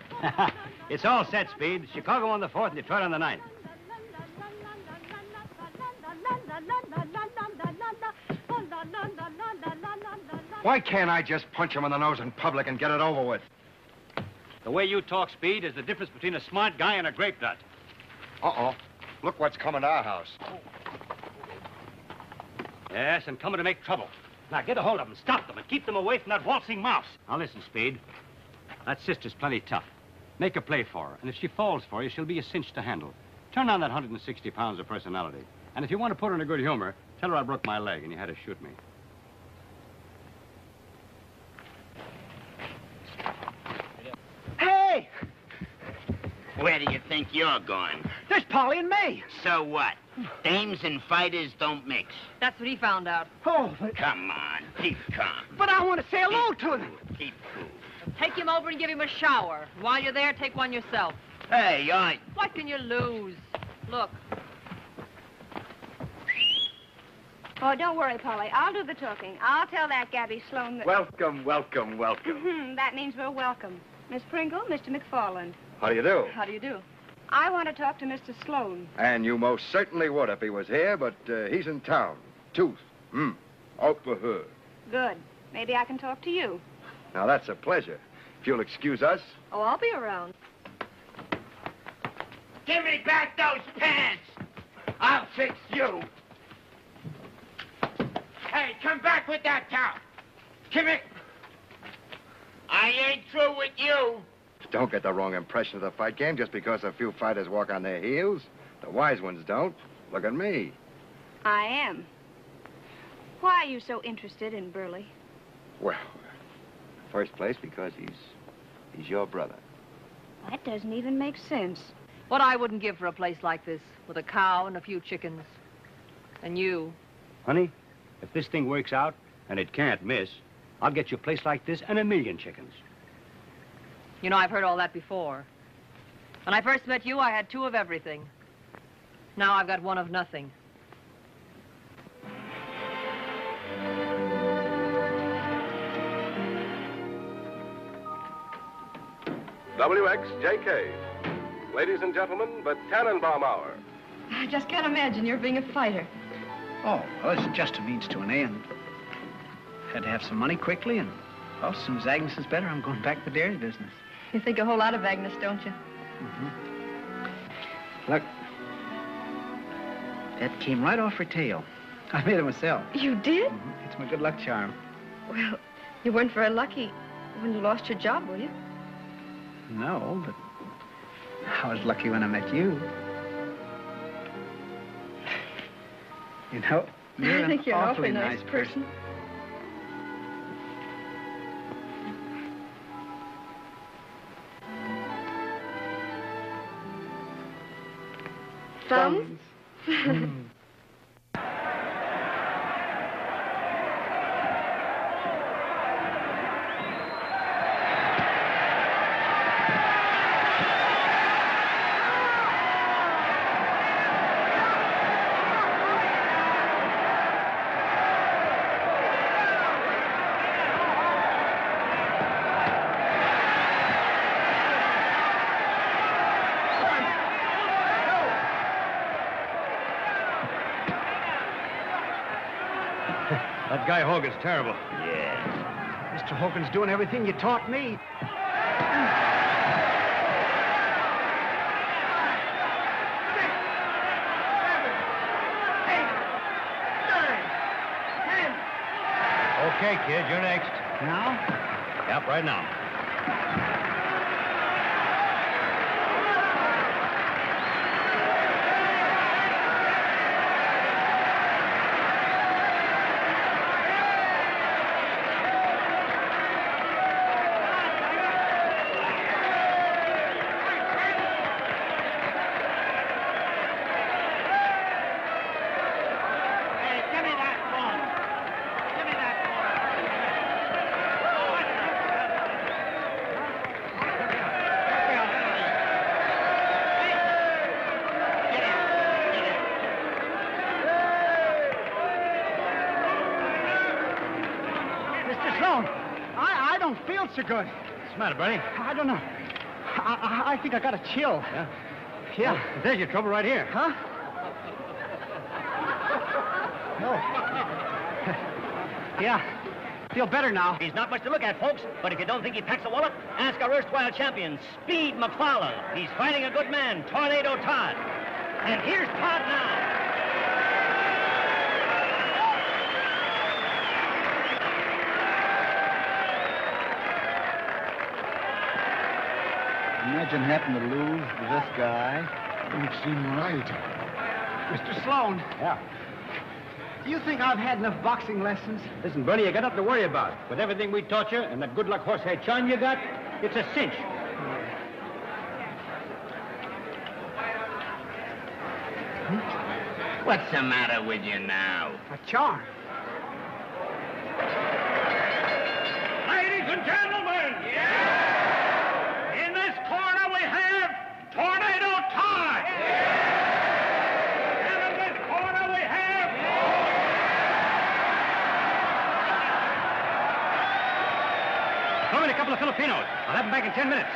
It's all set, Speed. Chicago on the fourth and Detroit on the ninth. Why can't I just punch him in the nose in public and get it over with? The way you talk, Speed, is the difference between a smart guy and a grape nut. Uh-oh. Look what's coming to our house. Yes, and coming to make trouble. Now, get a hold of them, stop them, and keep them away from that waltzing mouse. Now, listen, Speed. That sister's plenty tough. Make a play for her, and if she falls for you, she'll be a cinch to handle. Turn on that one hundred sixty pounds of personality. And if you want to put her in a good humor, tell her I broke my leg and you had to shoot me. Hey! Where do you think you're going? There's Polly and May. So what? Dames and fighters don't mix. That's what he found out. Oh, but... Come on, keep calm. But I want to say hello to him. Keep cool. Take him over and give him a shower. While you're there, take one yourself. Hey, I... What can you lose? Look. Oh, don't worry, Polly. I'll do the talking. I'll tell that Gabby Sloan that... Welcome, welcome, welcome. Mm-hmm. That means we're welcome. Miss Pringle, Mister McFarland. How do you do? How do you do? I want to talk to Mister Sloan. And you most certainly would if he was here, but uh, he's in town. Tooth. Hmm. Out for her. Good. Maybe I can talk to you. Now, that's a pleasure. If you'll excuse us. Oh, I'll be around. Give me back those pants. I'll fix you. Hey, come back with that towel. Give it. I ain't through with you. Don't get the wrong impression of the fight game just because a few fighters walk on their heels. The wise ones don't. Look at me. I am. Why are you so interested in Burleigh? Well, first place, because he's, he's your brother. That doesn't even make sense. What I wouldn't give for a place like this, with a cow and a few chickens. And you. Honey, if this thing works out, and it can't miss, I'll get you a place like this and a million chickens. You know, I've heard all that before. When I first met you, I had two of everything. Now I've got one of nothing. W X J K. Ladies and gentlemen, the Tannenbaum hour. I just can't imagine your being a fighter. Oh, well, it's just a means to an end. Had to have some money quickly, and well, as soon as Agnes is better, I'm going back to the dairy business. You think a whole lot of Agnes, don't you? Mm-hmm. Look, that came right off her tail. I made it myself. You did? Mm-hmm. It's my good luck charm. Well, you weren't very lucky when you lost your job, were you? No, but I was lucky when I met you. You know, you're I think an you're awfully, awfully nice person. person. Thumbs. Mm. Guy Hogan's terrible. Yeah. Mister Hogan's doing everything you taught me. Okay, kid, you're next. Now? Yep, right now. Good. What's the matter, buddy? I don't know. I, I, I think I got a chill. Yeah? Yeah. Well, there's your trouble right here. Huh? No. Yeah. Feel better now. He's not much to look at, folks, but if you don't think he packs a wallop, ask our erstwhile champion, Speed McFarlane. He's fighting a good man, Tornado Todd. And here's Todd now. Imagine having to lose to this guy. Don't seem right. Mister Sloan. Yeah. Do you think I've had enough boxing lessons? Listen, Bernie, you got nothing to worry about. With everything we taught you and that good luck horsehair charm you got, it's a cinch. Hmm? What's the matter with you now? A charm. Ladies and gentlemen! Yeah! In this corner we have Tornado Todd! Yeah! And in this corner we have... Yeah! Come in, a couple of Filipinos. I'll have them back in ten minutes.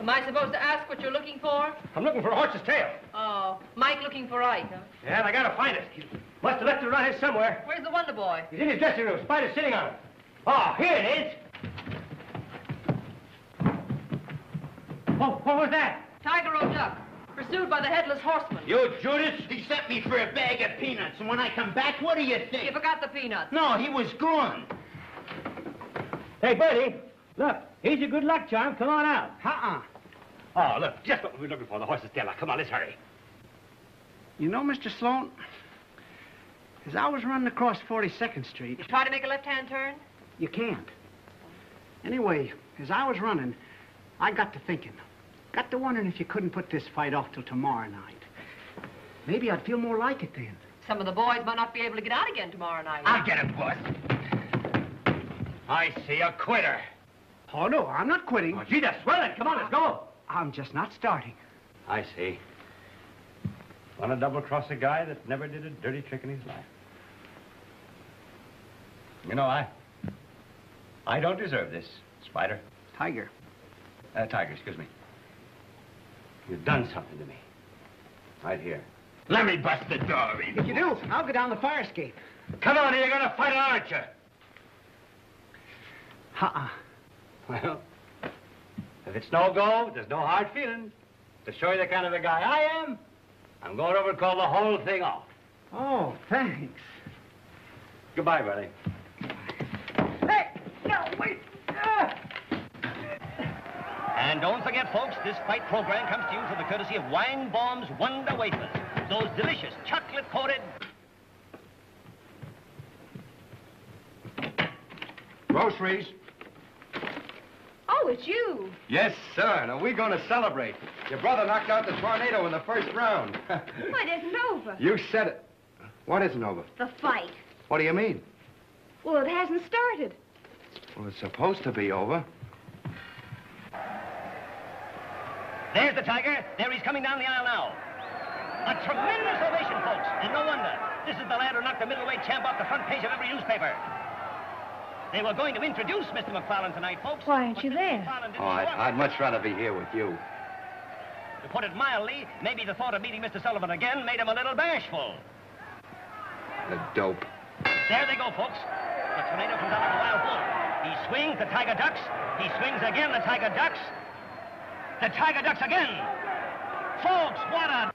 Am I supposed to ask what you're looking for? I'm looking for a horse's tail. Oh, Mike looking for Ike, huh? Yeah, and I gotta find it. He must have left it around here somewhere. Where's the Wonder Boy? He's in his dressing room. Spider's sitting on him. Oh, here it is. Whoa, what was that? Tiger or duck, pursued by the headless horseman. You, Judas? He sent me for a bag of peanuts, and when I come back, what do you think? You forgot the peanuts. No, he was gone. Hey, Bertie, look, here's your good luck charm. Come on out. Uh-uh. Oh, look, just what we were looking for, the horse's tail. Come on, let's hurry. You know, Mister Sloan, as I was running across forty-second street... You try to make a left-hand turn? You can't. Anyway, as I was running, I got to thinking. Got to wondering if you couldn't put this fight off till tomorrow night. Maybe I'd feel more like it then. Some of the boys might not be able to get out again tomorrow night. I'll get him, boss. I see a quitter. Oh, no, I'm not quitting. Oh, gee, that's swell it. Come on, let's go. I'm just not starting. I see. Want to double-cross a guy that never did a dirty trick in his life? You know, I... I don't deserve this, Spider. Tiger. Uh, Tiger, excuse me. You've done something to me. Right here. Let me bust the door, Reed. If you do, I'll go down the fire escape. Come on, you're going to fight it, aren't you? Uh-uh. Well, if it's no go, there's no hard feelings. To show you the kind of a guy I am, I'm going over and call the whole thing off. Oh, thanks. Goodbye, buddy. Hey, no, wait. Ah. And don't forget, folks, this fight program comes to you for the courtesy of Weinbaum's Wonder Wafers. Those delicious chocolate-coated... groceries. Oh, it's you. Yes, sir. Now, we're going to celebrate. Your brother knocked out the tornado in the first round. Well, it isn't over. You said it. What isn't over? The fight. What do you mean? Well, it hasn't started. Well, it's supposed to be over. There's the tiger. There he's coming down the aisle now. A tremendous ovation, folks. And no wonder. This is the lad who knocked the middleweight champ off the front page of every newspaper. They were going to introduce Mister McFarlane tonight, folks. Why aren't you there? Oh, I'd, I'd much rather be here with you. To put it mildly, maybe the thought of meeting Mister Sullivan again made him a little bashful. The dope. There they go, folks. The tornado comes out like a wild bull. He swings, the tiger ducks. He swings again, the tiger ducks. The tiger ducks again. Folks, what a...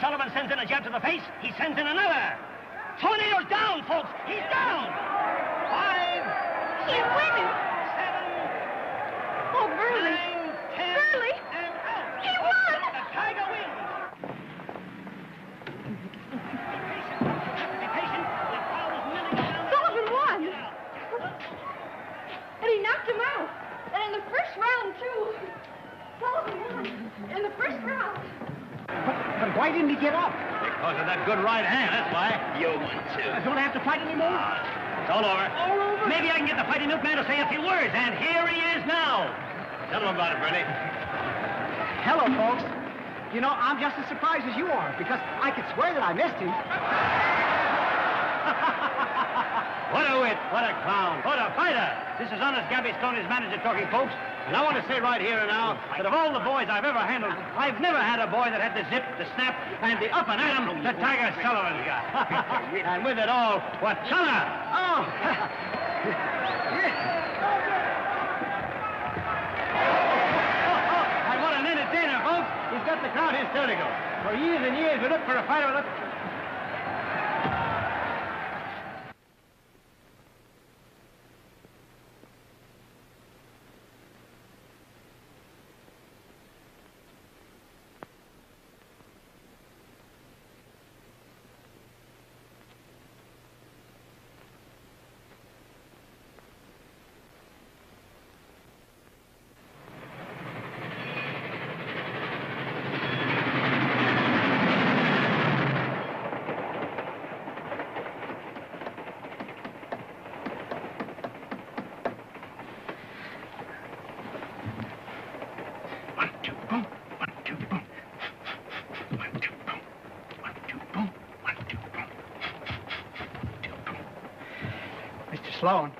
Sullivan sends in a jab to the face. He sends in another. Tornado's down, folks. He's down. Five. He's winning. Seven. Oh, Burleigh. Nine, ten. Burleigh. And out. He won. The tiger wins. Be patient. The crowd is milling around. Sullivan won. And he knocked him out. And in the first round, too. Sullivan won. In the first round. But, but why didn't he get up? Because of that good right hand, that's why. You want to. I don't have to fight anymore? Uh, it's all over. All over? Maybe I can get the fighting milkman to say a few words, and here he is now. Tell him about it, Bertie. Hello, folks. You know, I'm just as surprised as you are, because I could swear that I missed him. What a wit, what a clown, what a fighter. This is honest Gabby Sloan, his manager, talking, folks. And I want to say right here and now that of all the boys I've ever handled, I've never had a boy that had the zip, the snap, and the up and at him that Tiger Sullivan's got. And with it all, what color! Oh! And what an entertainer, folks! He's got the crowd hysterical. For years and years, we looked for a fighter with a... Sloan.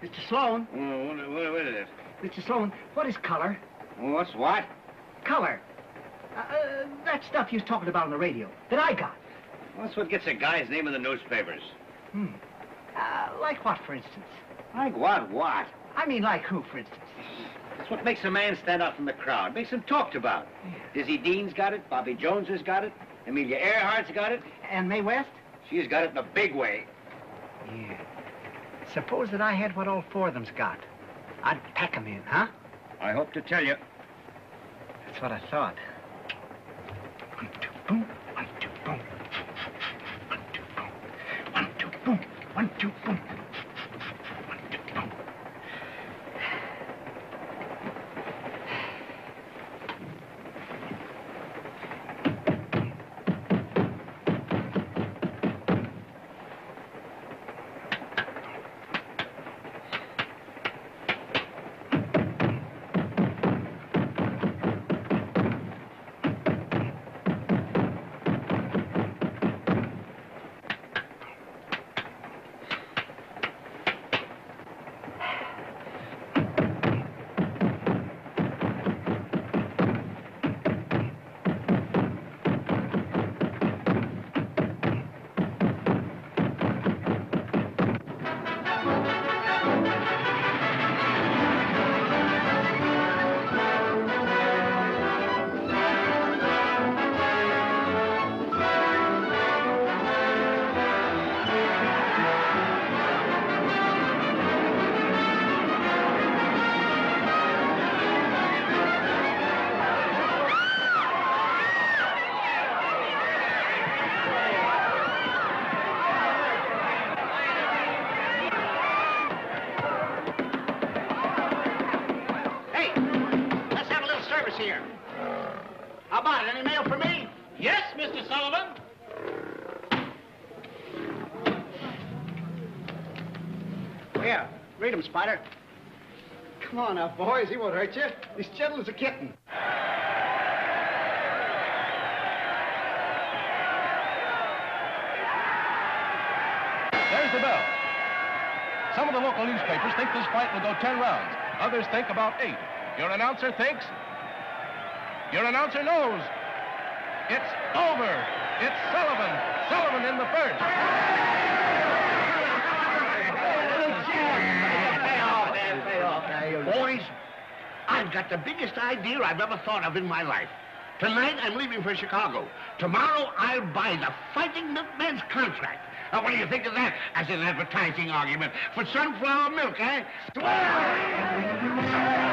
Mister Sloan? Oh, what, what, what is this? Mister Sloan, what is color? What's what? Color. Uh, uh, that stuff you was talking about on the radio that I got. Well, that's what gets a guy's name in the newspapers. Hmm. Uh, like what, for instance? Like what, what? I mean, like who, for instance? That's what makes a man stand out from the crowd. Makes him talked about. Yeah. Dizzy Dean's got it. Bobby Jones has got it. Amelia Earhart's got it. And May West? She's got it in a big way. Yeah. Suppose that I had what all four of them's got. I'd pack 'em in, huh? I hope to tell you. That's what I thought. One, two, boom. One, two, boom. One, two, boom. One, two, boom. One, two, boom. One, two, boom. Spider. Come on now, boys. He won't hurt you. He's gentle as a kitten. There's the bell. Some of the local newspapers think this fight will go ten rounds. Others think about eight. Your announcer thinks. Your announcer knows. It's over. It's Sullivan. Sullivan in the first. Boys, I've got the biggest idea I've ever thought of in my life. Tonight, I'm leaving for Chicago. Tomorrow, I'll buy the Fighting Milkman's contract. Now, what do you think of that as an advertising argument? For sunflower milk, eh? Swear!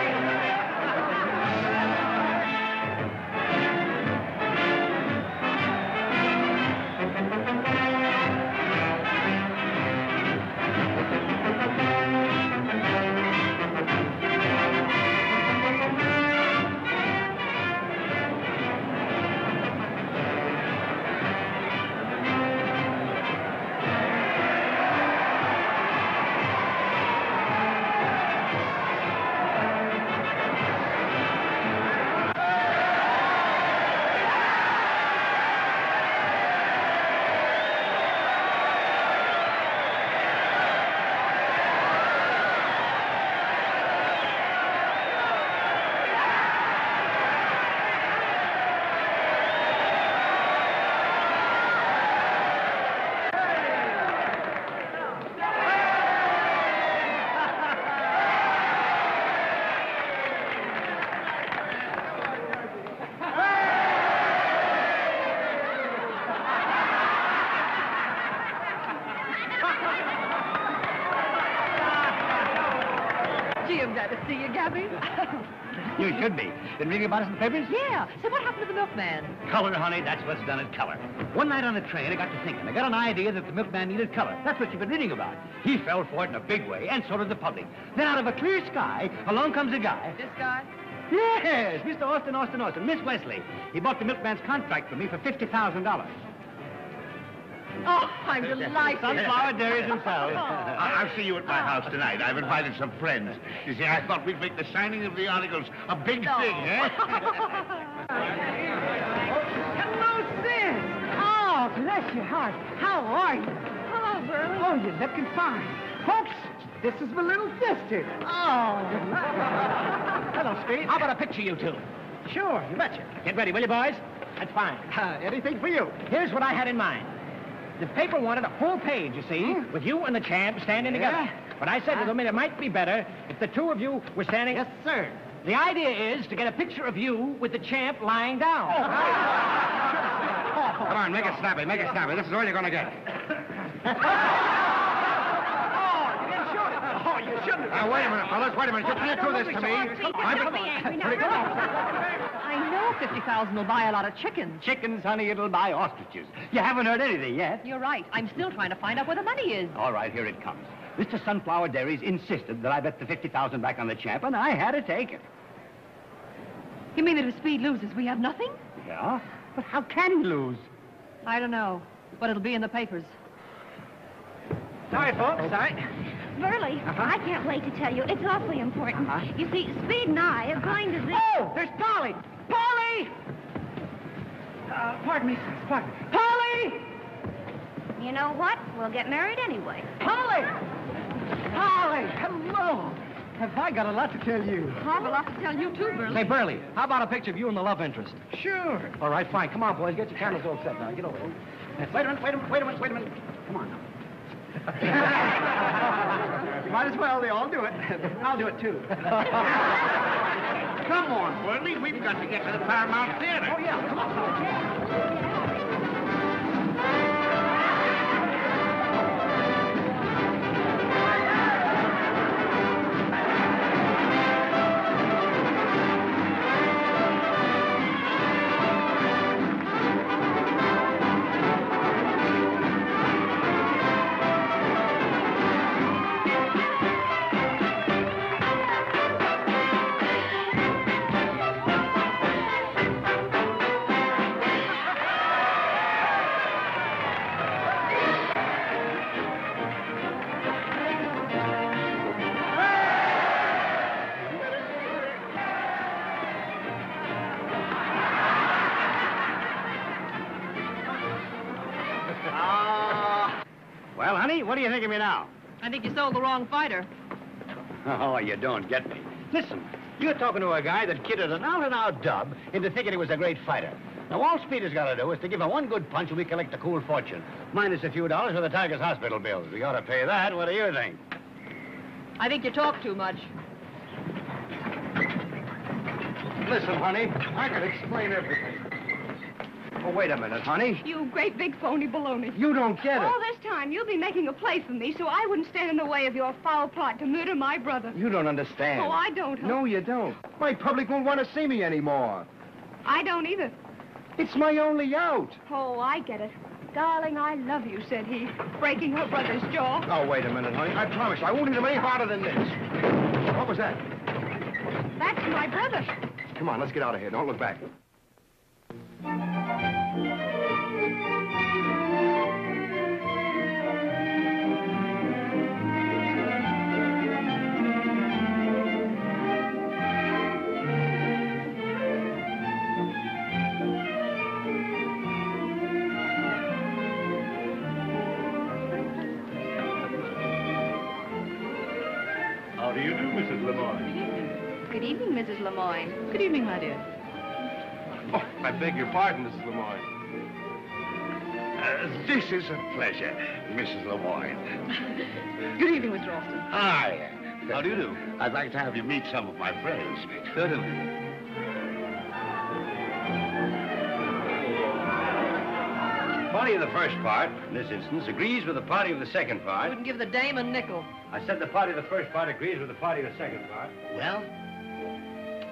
You should be. Been reading about us in the papers? Yeah. So what happened to the milkman? Color, honey, that's what's done at color. One night on the train, I got to thinking. I got an idea that the milkman needed color. That's what you've been reading about. He fell for it in a big way, and so did the public. Then out of a clear sky, along comes a guy. This guy? Yes, Mister Austin, Austin, Austin. Miss Wesley. He bought the milkman's contract for me for fifty thousand dollars. Oh, I'm delighted. Sunflower Dairies themselves. Oh. I'll see you at my house tonight. I've invited some friends. You see, I thought we'd make the signing of the articles a big no. thing, eh? Hello, sis. Oh, bless your heart. How are you? Burleigh? Oh, you're looking fine. Folks, this is my little sister. Oh. Hello, Speed. How about a picture, you two? Sure, you betcha. Get ready, will you, boys? That's fine. Uh, anything for you. Here's what I had in mind. The paper wanted a full page, you see, hmm? with you and the champ standing yeah. together. But I said to them, it might be better if the two of you were standing... Yes, sir. The idea is to get a picture of you with the champ lying down. Oh, right. oh, Come on, make it snappy, make it snappy. This is all you're going to get. Oh, you shouldn't. Now, wait a minute, fellas, wait a minute. You can't do this to me. Don't be angry. I know fifty thousand will buy a lot of chickens. Chickens, honey, it'll buy ostriches. You haven't heard anything yet. You're right. I'm still trying to find out where the money is. All right, here it comes. Mister Sunflower Dairies insisted that I bet the fifty thousand back on the champ, and I had to take it. You mean that if Speed loses, we have nothing? Yeah, but how can he lose? I don't know, but it'll be in the papers. Sorry, folks, sorry. Burleigh, uh-huh. I can't wait to tell you. It's awfully important. Uh-huh. You see, Speed and I are going to... The... Oh, there's Polly! Polly! Uh, pardon me, sir, pardon me. Polly! You know what? We'll get married anyway. Polly! Polly, hello! Have I got a lot to tell you? I have a lot to tell you, too, Burleigh. Hey, Burleigh, how about a picture of you and the love interest? Sure. All right, fine. Come on, boys. Get your cameras all set now. Get over there. Wait a minute, wait a minute, wait a minute, wait a minute. Come on now. Might as well. They all do it. I'll do it, too. Come on, Burleigh. We've got to get to the Paramount Theater. Oh, yeah. Come on. What do you think of me now? I think you sold the wrong fighter. Oh, you don't get me. Listen, you're talking to a guy that kidded an out-and-out dub into thinking he was a great fighter. Now, all Speeder's got to do is to give him one good punch and we collect a cool fortune. Minus a few dollars for the Tigers' hospital bills. We ought to pay that. What do you think? I think you talk too much. Listen, honey, I can explain everything. Oh, wait a minute, honey. You great big phony baloney. You don't get it. All this time, you'll be making a play for me, so I wouldn't stand in the way of your foul plot to murder my brother. You don't understand. Oh, I don't, huh? No, you don't. My public won't want to see me anymore. I don't either. It's my only out. Oh, I get it. Darling, I love you, said he, breaking her brother's jaw. Oh, wait a minute, honey. I promise you, I won't hit him any harder than this. What was that? That's my brother. Come on, let's get out of here. Don't look back. How do you do, Missus LeMoyne? Good evening, Missus LeMoyne. Good evening, my dear. Oh, I beg your pardon, Missus LeMoyne. Uh, this is a pleasure, Missus LeMoyne. Good evening, Mister Austin. Hi. How do you do? I'd like to have you meet some of my friends. Certainly. The party of the first part, in this instance, agrees with the party of the second part. I wouldn't give the dame a nickel. I said the party of the first part agrees with the party of the second part. Well?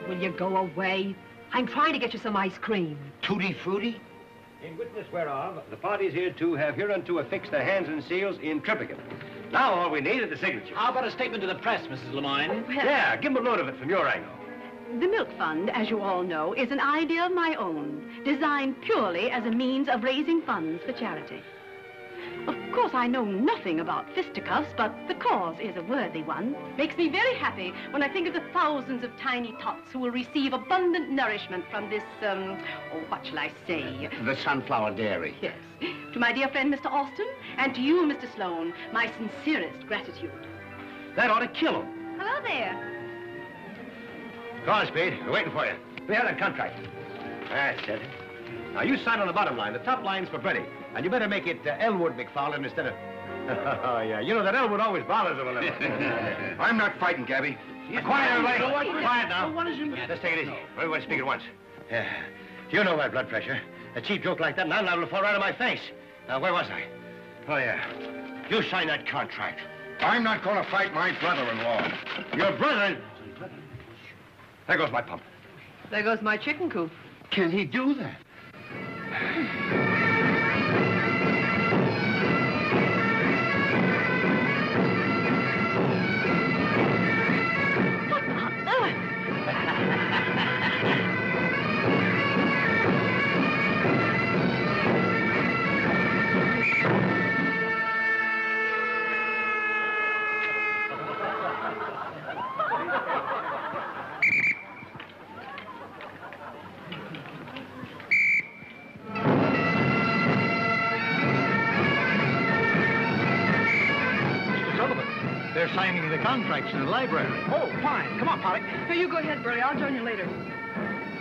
Will you go away? I'm trying to get you some ice cream. Tutti frutti? In witness whereof, the parties hereto have hereunto affixed their hands and seals in triplicate. Now all we need is the signature. How about a statement to the press, Missus LeMoyne? Well, yeah, give them a load of it from your angle. The Milk Fund, as you all know, is an idea of my own, designed purely as a means of raising funds for charity. Of course, I know nothing about fisticuffs, but the cause is a worthy one. Makes me very happy when I think of the thousands of tiny tots who will receive abundant nourishment from this, um, oh, what shall I say? Uh, the Sunflower Dairy. Yes. To my dear friend, Mister Austin, and to you, Mister Sloan, my sincerest gratitude. That ought to kill him. Hello there. Go on, Speed. We're waiting for you. We have a contract. That's it. Now, you sign on the bottom line. The top line's for Freddie. And you better make it uh, Elwood McFarlane instead of... Oh, yeah. You know that Elwood always bothers him a little. I'm not fighting, Gabby. She's quiet, lady. So what, quiet now. What is your... Let's take it easy. Everyone speak at once. Yeah. You know my blood pressure. A cheap joke like that, and I'm liable to fall right on my face. Now, where was I? Oh, yeah. You signed that contract. I'm not going to fight my brother-in-law. Your brother... There goes my pump. There goes my chicken coop. Can he do that? What on earth? They're signing the contracts in the library. Oh, fine. Come on, Polly. Hey, you go ahead, Burleigh. I'll join you later.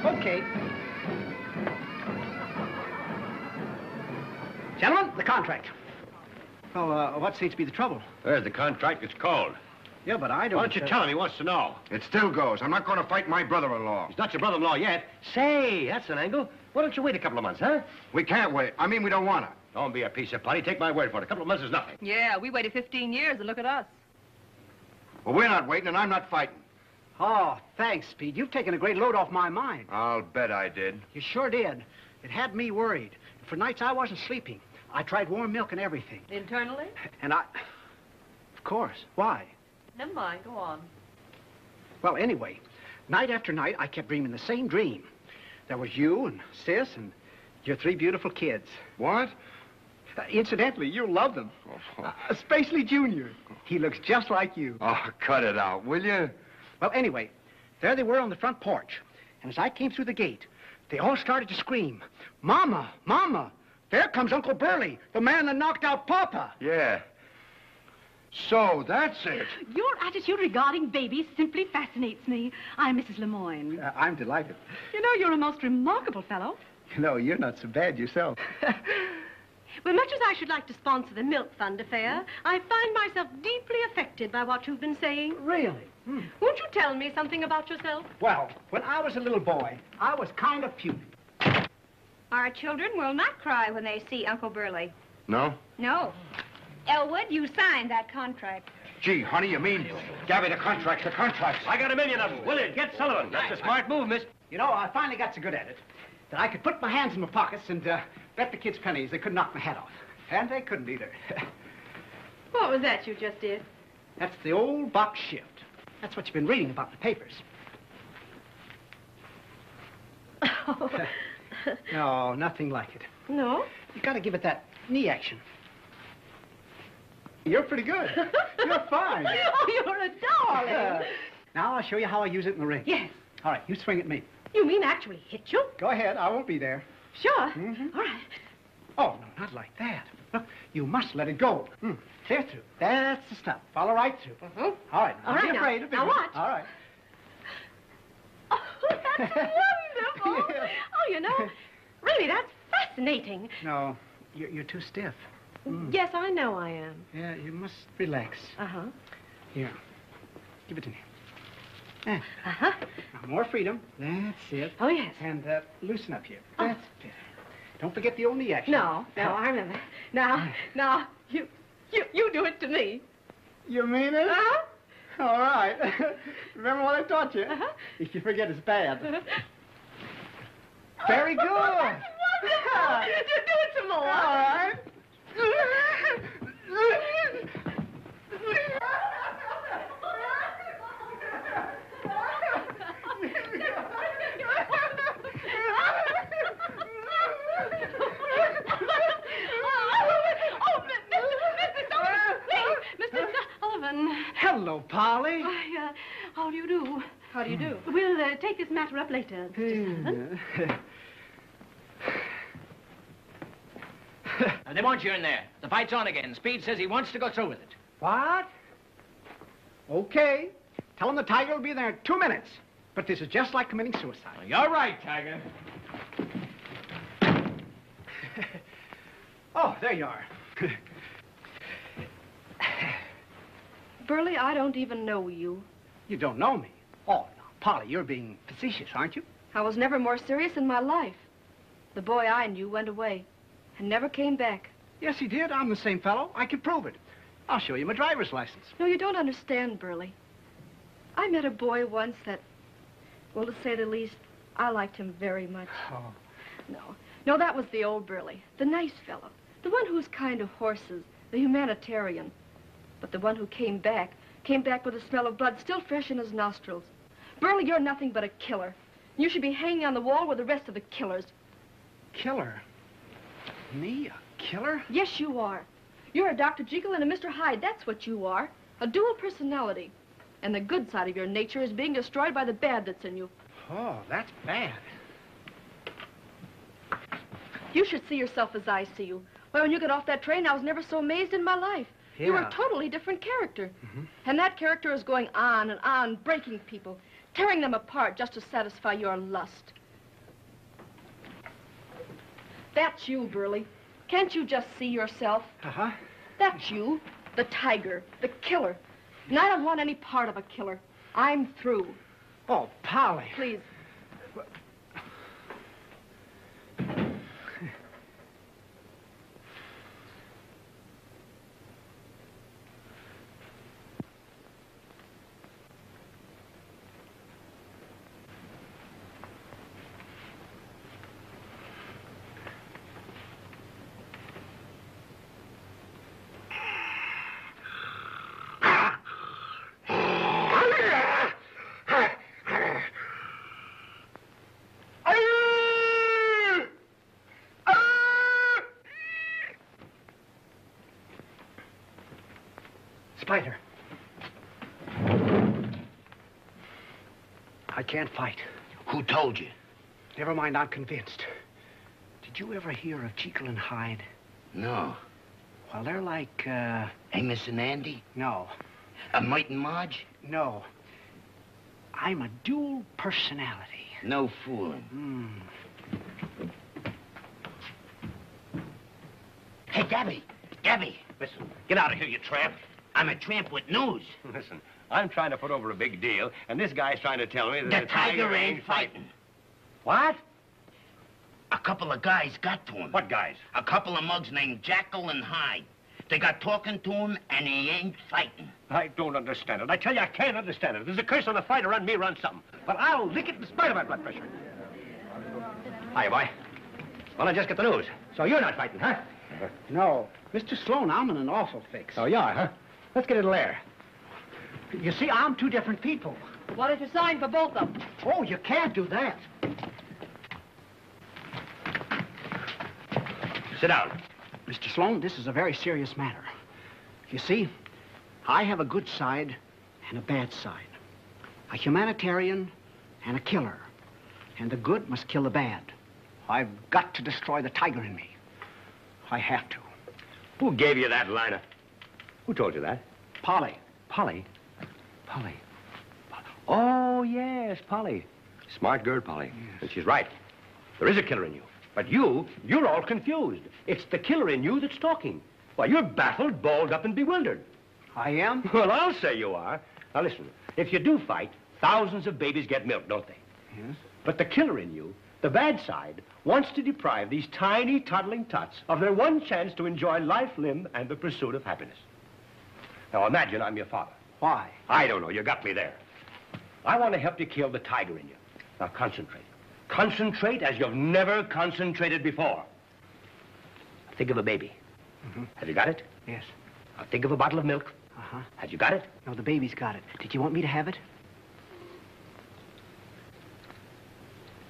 Okay. Gentlemen, the contract. Oh, uh, what seems to be the trouble? There's the contract. It's cold. Yeah, but I don't... Why don't you uh... tell him? He wants to know. It still goes. I'm not going to fight my brother-in-law. He's not your brother-in-law yet. Say, that's an angle. Why don't you wait a couple of months, huh? We can't wait. I mean, we don't want to. Don't be a piece of potty. Take my word for it. A couple of months is nothing. Yeah, we waited fifteen years, and look at us. Well, we're not waiting, and I'm not fighting. Oh, thanks, Speed. You've taken a great load off my mind. I'll bet I did. You sure did. It had me worried. For nights, I wasn't sleeping. I tried warm milk and everything. Internally? And I... Of course. Why? Never mind. Go on. Well, anyway, night after night, I kept dreaming the same dream. There was you and Sis and your three beautiful kids. What? Uh, incidentally, you love them. Uh, Spacely Junior. He looks just like you. Oh, cut it out, will you? Well, anyway, there they were on the front porch. And as I came through the gate, they all started to scream, Mama, Mama, there comes Uncle Burleigh, the man that knocked out Papa. Yeah. So that's it. Your attitude regarding babies simply fascinates me. I'm Missus LeMoyne. Uh, I'm delighted. You know, you're a most remarkable fellow. You know, you're not so bad yourself. Well, much as I should like to sponsor the milk fund affair, I find myself deeply affected by what you've been saying. Really? Hmm. Won't you tell me something about yourself? Well, when I was a little boy, I was kind of puny. Our children will not cry when they see Uncle Burleigh. No? No. Elwood, you signed that contract. Gee, honey, you mean... Gabby, the contracts, the contracts. I got a million of them. Willard, get Sullivan. That's a smart move, miss. You know, I finally got so good at it that I could put my hands in my pockets and... Uh, bet the kids' pennies they couldn't knock my hat off. And they couldn't either. What was that you just did? That's the old box shift. That's what you've been reading about in the papers. Oh. No, nothing like it. No? You've got to give it that knee action. You're pretty good. You're fine. Oh, you're a darling. Uh, now I'll show you how I use it in the ring. Yes. All right, you swing at me. You mean actually hit you? Go ahead, I won't be there. Sure. Mm-hmm. All right. Oh, no, not like that. Look, you must let it go. Mm. Clear through. That's the stuff. Follow right through. Mm-hmm. All right. Now, All right, be afraid now. of it. Now watch. All right. Oh, that's wonderful. Yeah. Oh, you know, really, that's fascinating. No, you're, you're too stiff. Mm. Yes, I know I am. Yeah, you must relax. Uh-huh. Here. Give it to me. Yeah. Uh-huh. Now, more freedom. That's it. Oh, yes. And uh, loosen up here. That's it. Oh. Don't forget the old knee action. No, no, I remember. Now, now, you, you, you do it to me. You mean it? Uh-huh. All right. Remember what I taught you? Uh-huh. If you forget, it's bad. Uh-huh. Very good. That's wonderful. Do it some more. All right. you do? How do you do? We'll uh, take this matter up later, Mister Sullivan. Uh, they want you in there. The fight's on again. Speed says he wants to go through with it. What? Okay. Tell him the tiger will be there in two minutes. But this is just like committing suicide. Well, you're right, tiger. Oh, there you are. Burleigh, I don't even know you. You don't know me? Oh, no, Polly, you're being facetious, aren't you? I was never more serious in my life. The boy I knew went away and never came back. Yes, he did. I'm the same fellow. I can prove it. I'll show you my driver's license. No, you don't understand, Burleigh. I met a boy once that, well, to say the least, I liked him very much. Oh. No, no, that was the old Burleigh, the nice fellow, the one who was kind to horses, the humanitarian. But the one who came back, came back with the smell of blood still fresh in his nostrils. Burleigh, you're nothing but a killer. You should be hanging on the wall with the rest of the killers. Killer? Me, a killer? Yes, you are. You're a Doctor Jekyll and a Mister Hyde, that's what you are. A dual personality. And the good side of your nature is being destroyed by the bad that's in you. Oh, that's bad. You should see yourself as I see you. Why, when you got off that train, I was never so amazed in my life. Yeah. You were a totally different character. Mm-hmm. And that character is going on and on, breaking people, tearing them apart just to satisfy your lust. That's you, Burleigh. Can't you just see yourself? Uh-huh. That's you, the tiger, the killer. And I don't want any part of a killer. I'm through. Oh, Polly. Please. Spider. I can't fight. Who told you? Never mind, I'm convinced. Did you ever hear of Jekyll and Hyde? No. Well, they're like, uh... Amos and Andy? No. A Mite and Marge? No. I'm a dual personality. No fooling. Mm. Hey, Gabby. Gabby. Listen, get out of here, you tramp. I'm a tramp with news. Listen, I'm trying to put over a big deal, and this guy's trying to tell me that... The, the tiger, tiger ain't fighting. What? A couple of guys got to him. What guys? A couple of mugs named Jekyll and Hyde. They got talking to him, and he ain't fighting. I don't understand it. I tell you, I can't understand it. There's a curse on the fighter, on me, or on something. But I'll lick it in spite of my blood pressure. Hiya, boy. Well, I just got the news. So you're not fighting, huh? No. Mister Sloan, I'm in an awful fix. Oh, you are, huh? Let's get it there. You see, I'm two different people. What if you sign for both of them? Oh, you can't do that. Sit down. Mister Sloan, this is a very serious matter. You see, I have a good side and a bad side. A humanitarian and a killer. And the good must kill the bad. I've got to destroy the tiger in me. I have to. Who gave you that liner? Who told you that? Polly. Polly? Polly. Polly. Oh, yes, Polly. Smart girl, Polly. Yes. And she's right. There is a killer in you. But you, you're all confused. It's the killer in you that's talking. Why, you're baffled, balled up, and bewildered. I am? Well, I'll say you are. Now, listen. If you do fight, thousands of babies get milked, don't they? Yes. But the killer in you, the bad side, wants to deprive these tiny, toddling tots of their one chance to enjoy life, limb, and the pursuit of happiness. Now, imagine I'm your father. Why? I don't know. You got me there. I want to help you kill the tiger in you. Now, concentrate. Concentrate as you've never concentrated before. Think of a baby. Mm-hmm. Have you got it? Yes. Now, think of a bottle of milk. Uh-huh. Have you got it? No, the baby's got it. Did you want me to have it?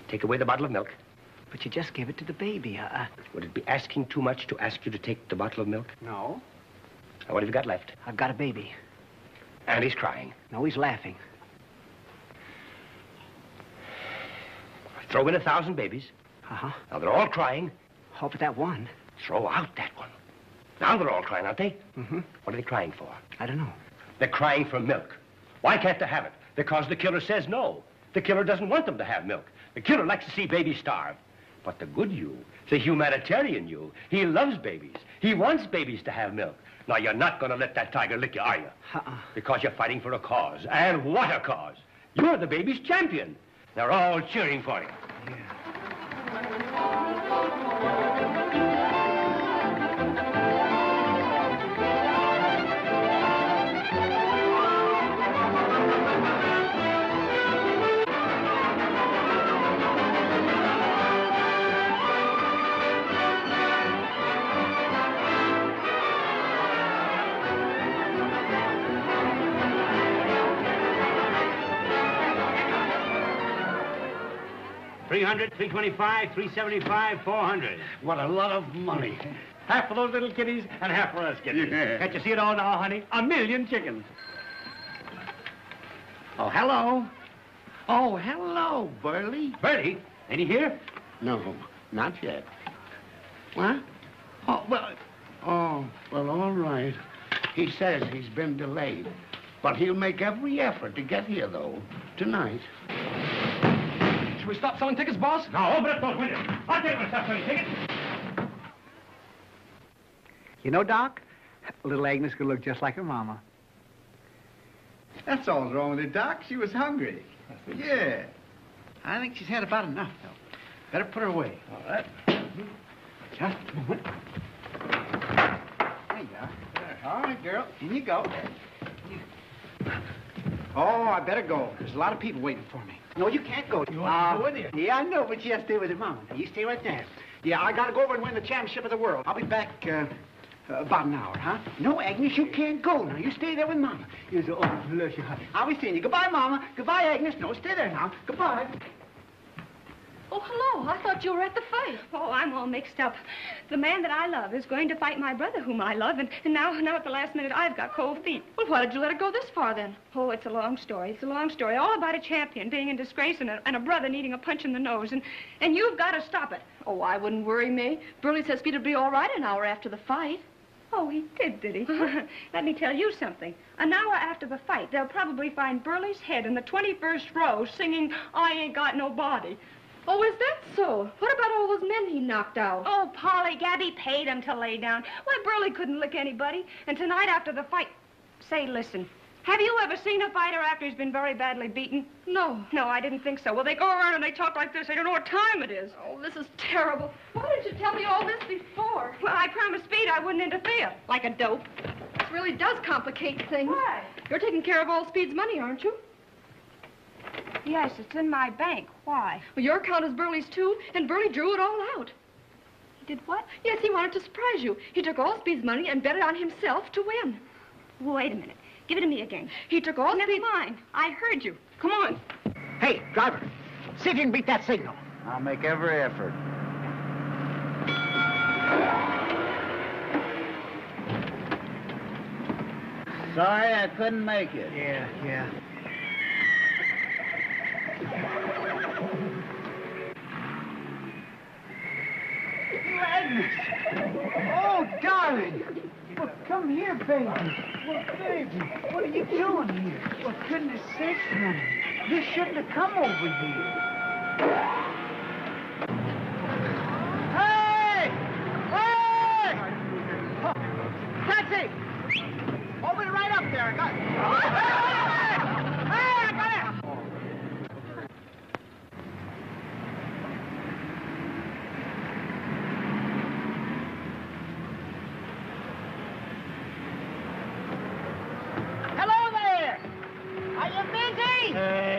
Take away the bottle of milk. But you just gave it to the baby. Uh, Would it be asking too much to ask you to take the bottle of milk? No. Now, what have you got left? I've got a baby. And he's crying. No, he's laughing. Throw in a thousand babies. Uh-huh. Now they're all crying. Oh, but that one. Throw out that one. Now they're all crying, aren't they? Mm-hmm. What are they crying for? I don't know. They're crying for milk. Why can't they have it? Because the killer says no. The killer doesn't want them to have milk. The killer likes to see babies starve. But the good you, the humanitarian you, he loves babies. He wants babies to have milk. Now, you're not going to let that tiger lick you, are you? Uh-uh. Because you're fighting for a cause. And what a cause. You're the baby's champion. They're all cheering for you. Yeah. three hundred, three twenty-five, three seventy-five, four hundred. What a lot of money. Half for those little kitties and half for us kitties. Yeah. Can't you see it all now, honey? A million chickens. Oh, hello. Oh, hello, Burleigh. Burleigh? Ain't he here? No, not yet. What? Oh, well, oh, well, all right. He says he's been delayed. But he'll make every effort to get here, though, tonight. Should we stop selling tickets, boss? Now, open up those windows. I'll take them to stop selling tickets. You know, Doc, little Agnes could look just like her mama. That's all wrong with her, Doc. She was hungry. I think yeah. So. I think she's had about enough, though. Better put her away. All right. Mm-hmm. Just a moment. There you are. There. All right, girl. In you go. Oh, I better go. There's a lot of people waiting for me. No, you can't go. You want to go in here? Yeah, I know, but you have to stay with your mama. You stay right there. Yeah, I gotta go over and win the championship of the world. I'll be back uh, about an hour, huh? No, Agnes, you can't go now. You stay there with mama. You say, oh, bless you. I'll be seeing you. Goodbye, mama. Goodbye, Agnes. No, stay there now. Goodbye. Oh, hello. I thought you were at the fight. Oh, I'm all mixed up. The man that I love is going to fight my brother, whom I love, and, and now, now at the last minute, I've got cold feet. Well, why did you let it go this far, then? Oh, it's a long story. It's a long story. All about a champion being in disgrace and a, and a brother needing a punch in the nose, and, and you've got to stop it. Oh, I wouldn't worry, May. Burleigh says Peter'll be all right an hour after the fight. Oh, he did, did he? Let me tell you something. An hour after the fight, they'll probably find Burleigh's head in the twenty-first row singing, I Ain't Got No Body. Oh, is that so? What about all those men he knocked out? Oh, Polly, Gabby paid him to lay down. Why, Burleigh couldn't lick anybody. And tonight after the fight... Say, listen, have you ever seen a fighter after he's been very badly beaten? No. No, I didn't think so. Well, they go around and they talk like this. They don't know what time it is. Oh, this is terrible. Why didn't you tell me all this before? Well, I promised Speed I wouldn't interfere. Like a dope. This really does complicate things. Why? You're taking care of all Speed's money, aren't you? Yes, it's in my bank. Why? Well, your account is Burleigh's, too, and Burleigh drew it all out. He did what? Yes, he wanted to surprise you. He took all Speed's money and bet it on himself to win. Wait a minute. Give it to me again. He took all Speed's... Never mind. I heard you. Come on. Hey, driver, see if you can beat that signal. I'll make every effort. Sorry I couldn't make it. Yeah, yeah. Agnes! Oh, darling! Well, come here, baby. Well, baby, what are you doing here? Well, goodness sakes, honey. You shouldn't have come over here. Hey! Hey! Oh, taxi! Open it right up there. I got it. Hey! Hey! I got it!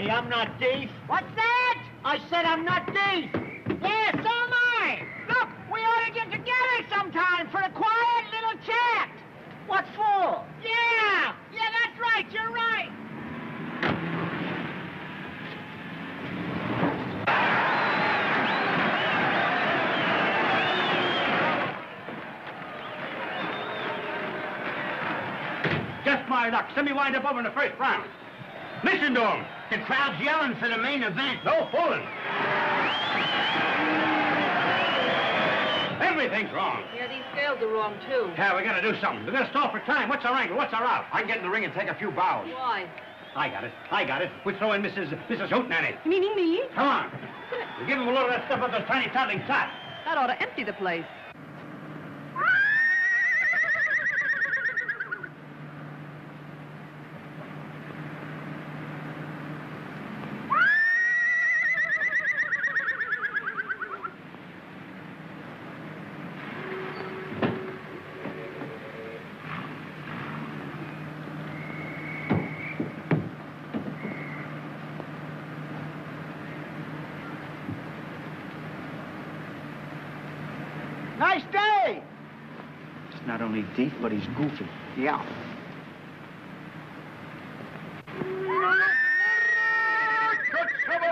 I'm not deaf. What's that? I said I'm not deaf. Yeah, so am I. Look, we ought to get together sometime for a quiet little chat. What for? Yeah, yeah, that's right. You're right. Just my luck. Send me wind up over in the first round. Listen to him. The crowd's yelling for the main event. No fooling. Everything's wrong. Yeah, these scales are wrong, too. Yeah, we gotta do something. We're gonna stall for time. What's our angle? What's our out? I can get in the ring and take a few bows. Why? I got it. I got it. We throw in Missus Missus Hootenanny. You meaning me? Come on. We give him a load of that stuff up those tiny toddling tots. That ought to empty the place. Deep, but he's goofy. Yeah. Come on. Step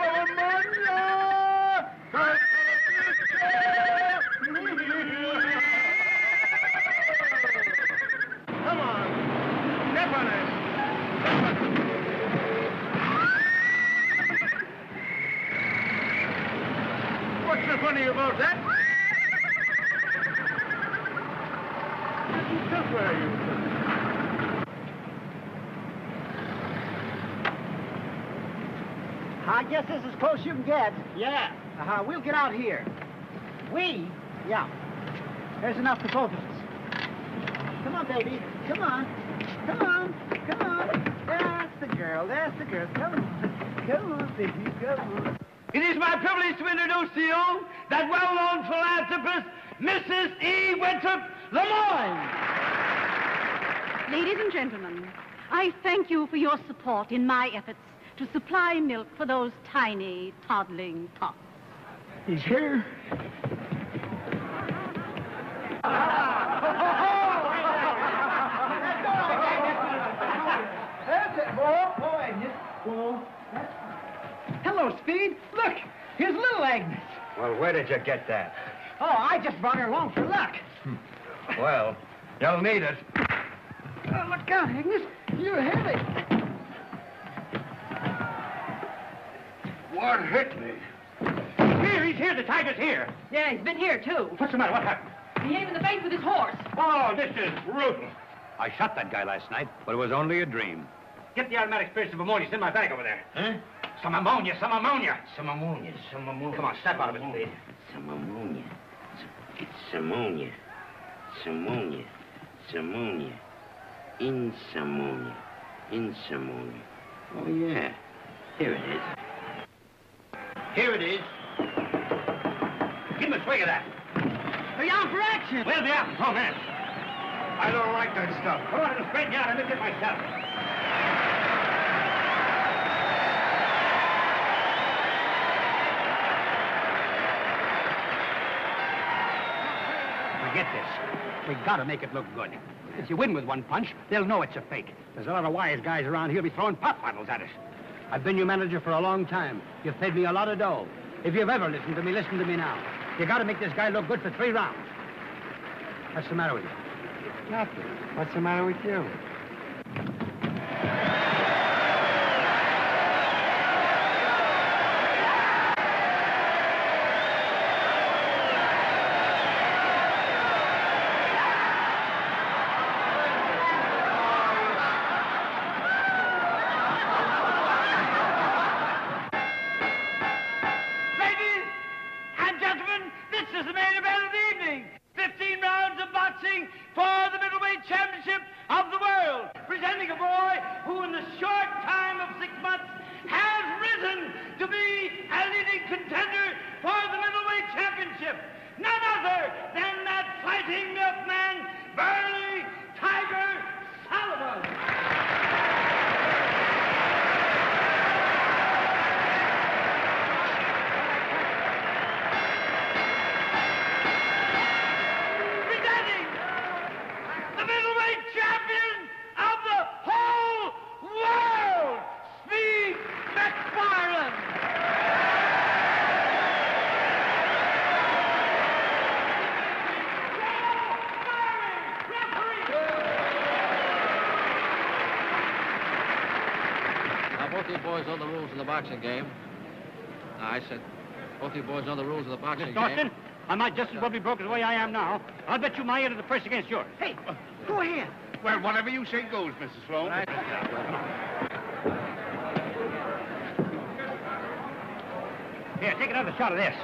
on it. What's so funny about that? I guess this is as close as you can get. Yeah. Uh-huh. We'll get out here. We? Yeah. There's enough for both of us. Come on, baby. Come on. Come on. Come on. That's the girl. That's the girl. Come on. Come on, baby. Come on. It is my privilege to introduce to you that well-known philanthropist, Missus E. Winthrop LeMoyne. Ladies and gentlemen, I thank you for your support in my efforts to supply milk for those tiny, toddling tots. He's here. That's it, boy. Hello, Speed. Look, here's little Agnes. Well, where did you get that? Oh, I just brought her along for luck. Well, you'll need it. Oh, look out, Agnes. You're heavy. What hit me? Here, he's here. The tiger's here. Yeah, he's been here, too. What's the matter? What happened? He aimed in the face with his horse. Oh, this is brutal. I shot that guy last night, but it was only a dream. Get the automatic spirits of ammonia. It's in my bag over there. Huh? Some ammonia, some ammonia. Some ammonia, some ammonia. Come on, snap out of it, please. Some ammonia. It's ammonia. It's ammonia. It's ammonia. Insamonia. Insamonia. Oh, yeah. Here it is. Here it is. Give him a swig of that. Are you out for action? We'll be out in four minutes. I don't like that stuff. Come on, it'll straighten you out. I looked at myself. Forget this. We gotta make it look good. If you win with one punch, they'll know it's a fake. There's a lot of wise guys around here be throwing pop bottles at us. I've been your manager for a long time. You've paid me a lot of dough. If you've ever listened to me, listen to me now. You got to make this guy look good for three rounds. What's the matter with you? Nothing. What's the matter with you? Both these boys know the rules in the boxing game. I said, Both you boys know the rules of the boxing game. Austin, I might just as well be broke as the way I am now. I'll bet you my ear to the press against yours. Hey, go ahead. Well, whatever you say goes, Missus Sloan. Right. Here, take another shot of this.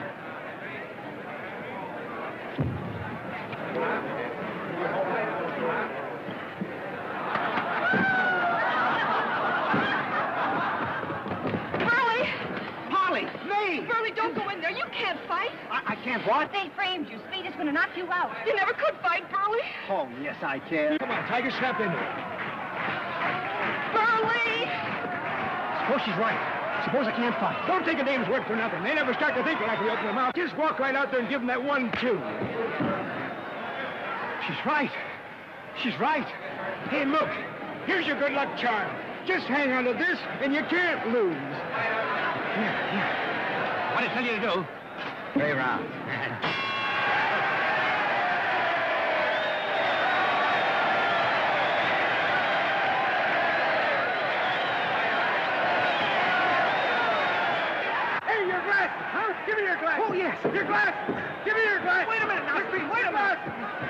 Don't go in there. You can't fight. I, I can't what? They framed you. Speed is going to knock you out. You never could fight, Burleigh. Oh, yes, I can. Come on, Tiger, snap into it. Burleigh! Suppose she's right. Suppose I can't fight. Don't take a name's word for nothing. They never start to think like we open them out. Just walk right out there and give them that one, two. She's right. She's right. Hey, look. Here's your good luck charm. Just hang on to this, and you can't lose. Yeah, yeah. What did I tell you to do? Three rounds. Hey, your glass! Huh? Give me your glass! Oh, yes! Your glass! Give me your glass! Wait a minute! Now, please, wait a minute!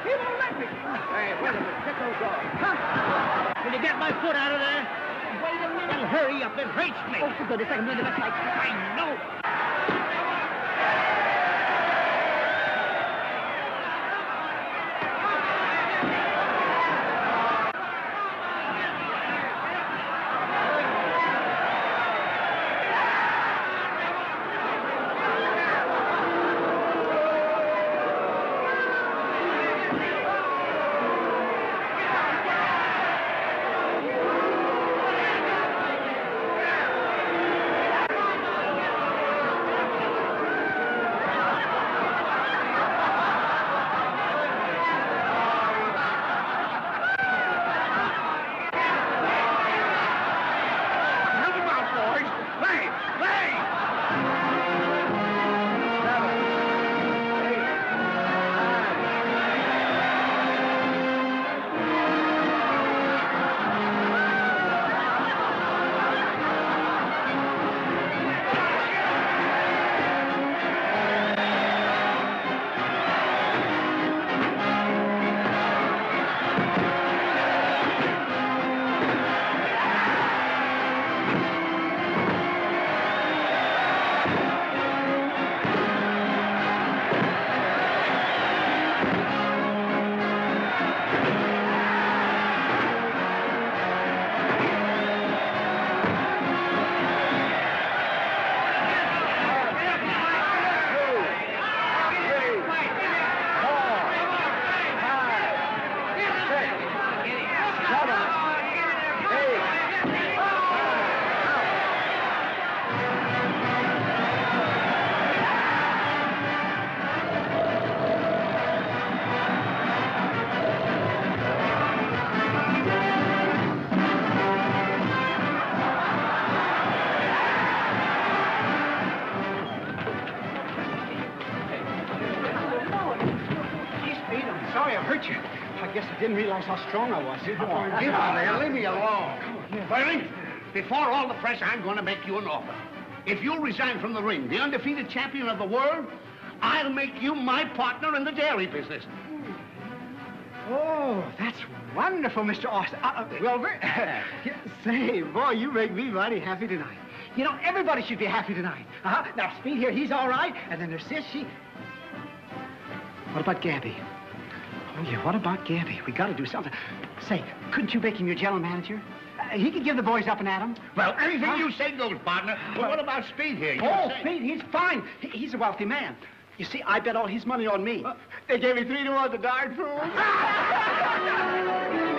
He won't let me! Hey, wait a minute. Get those off. Huh? Will you get my foot out of there? Wait a minute! Well, hurry up. It hurts me. Oh, for goodness, I can do the best I can. I know! I didn't realize how strong I was. Come on, get out of here. Leave me alone. Come on, yeah. Burleigh, before all the press, I'm going to make you an offer. If you'll resign from the ring, the undefeated champion of the world, I'll make you my partner in the dairy business. Oh, that's wonderful, Mister Austin. Uh, uh, Wilbur, say, boy, you make me mighty happy tonight. You know, everybody should be happy tonight. Uh-huh. Now, Speed here, he's all right. And then there's Sis, she... What about Gabby? Oh, yeah, what about Gabby? We got to do something. Say, couldn't you make him your general manager? Uh, he could give the boys up and at him. Well, anything huh? you say goes, partner. But well, what about Speed here? You oh, Speed, he's fine. He, he's a wealthy man. You see, I bet all his money on me. Uh, they gave me three to one to darn fool.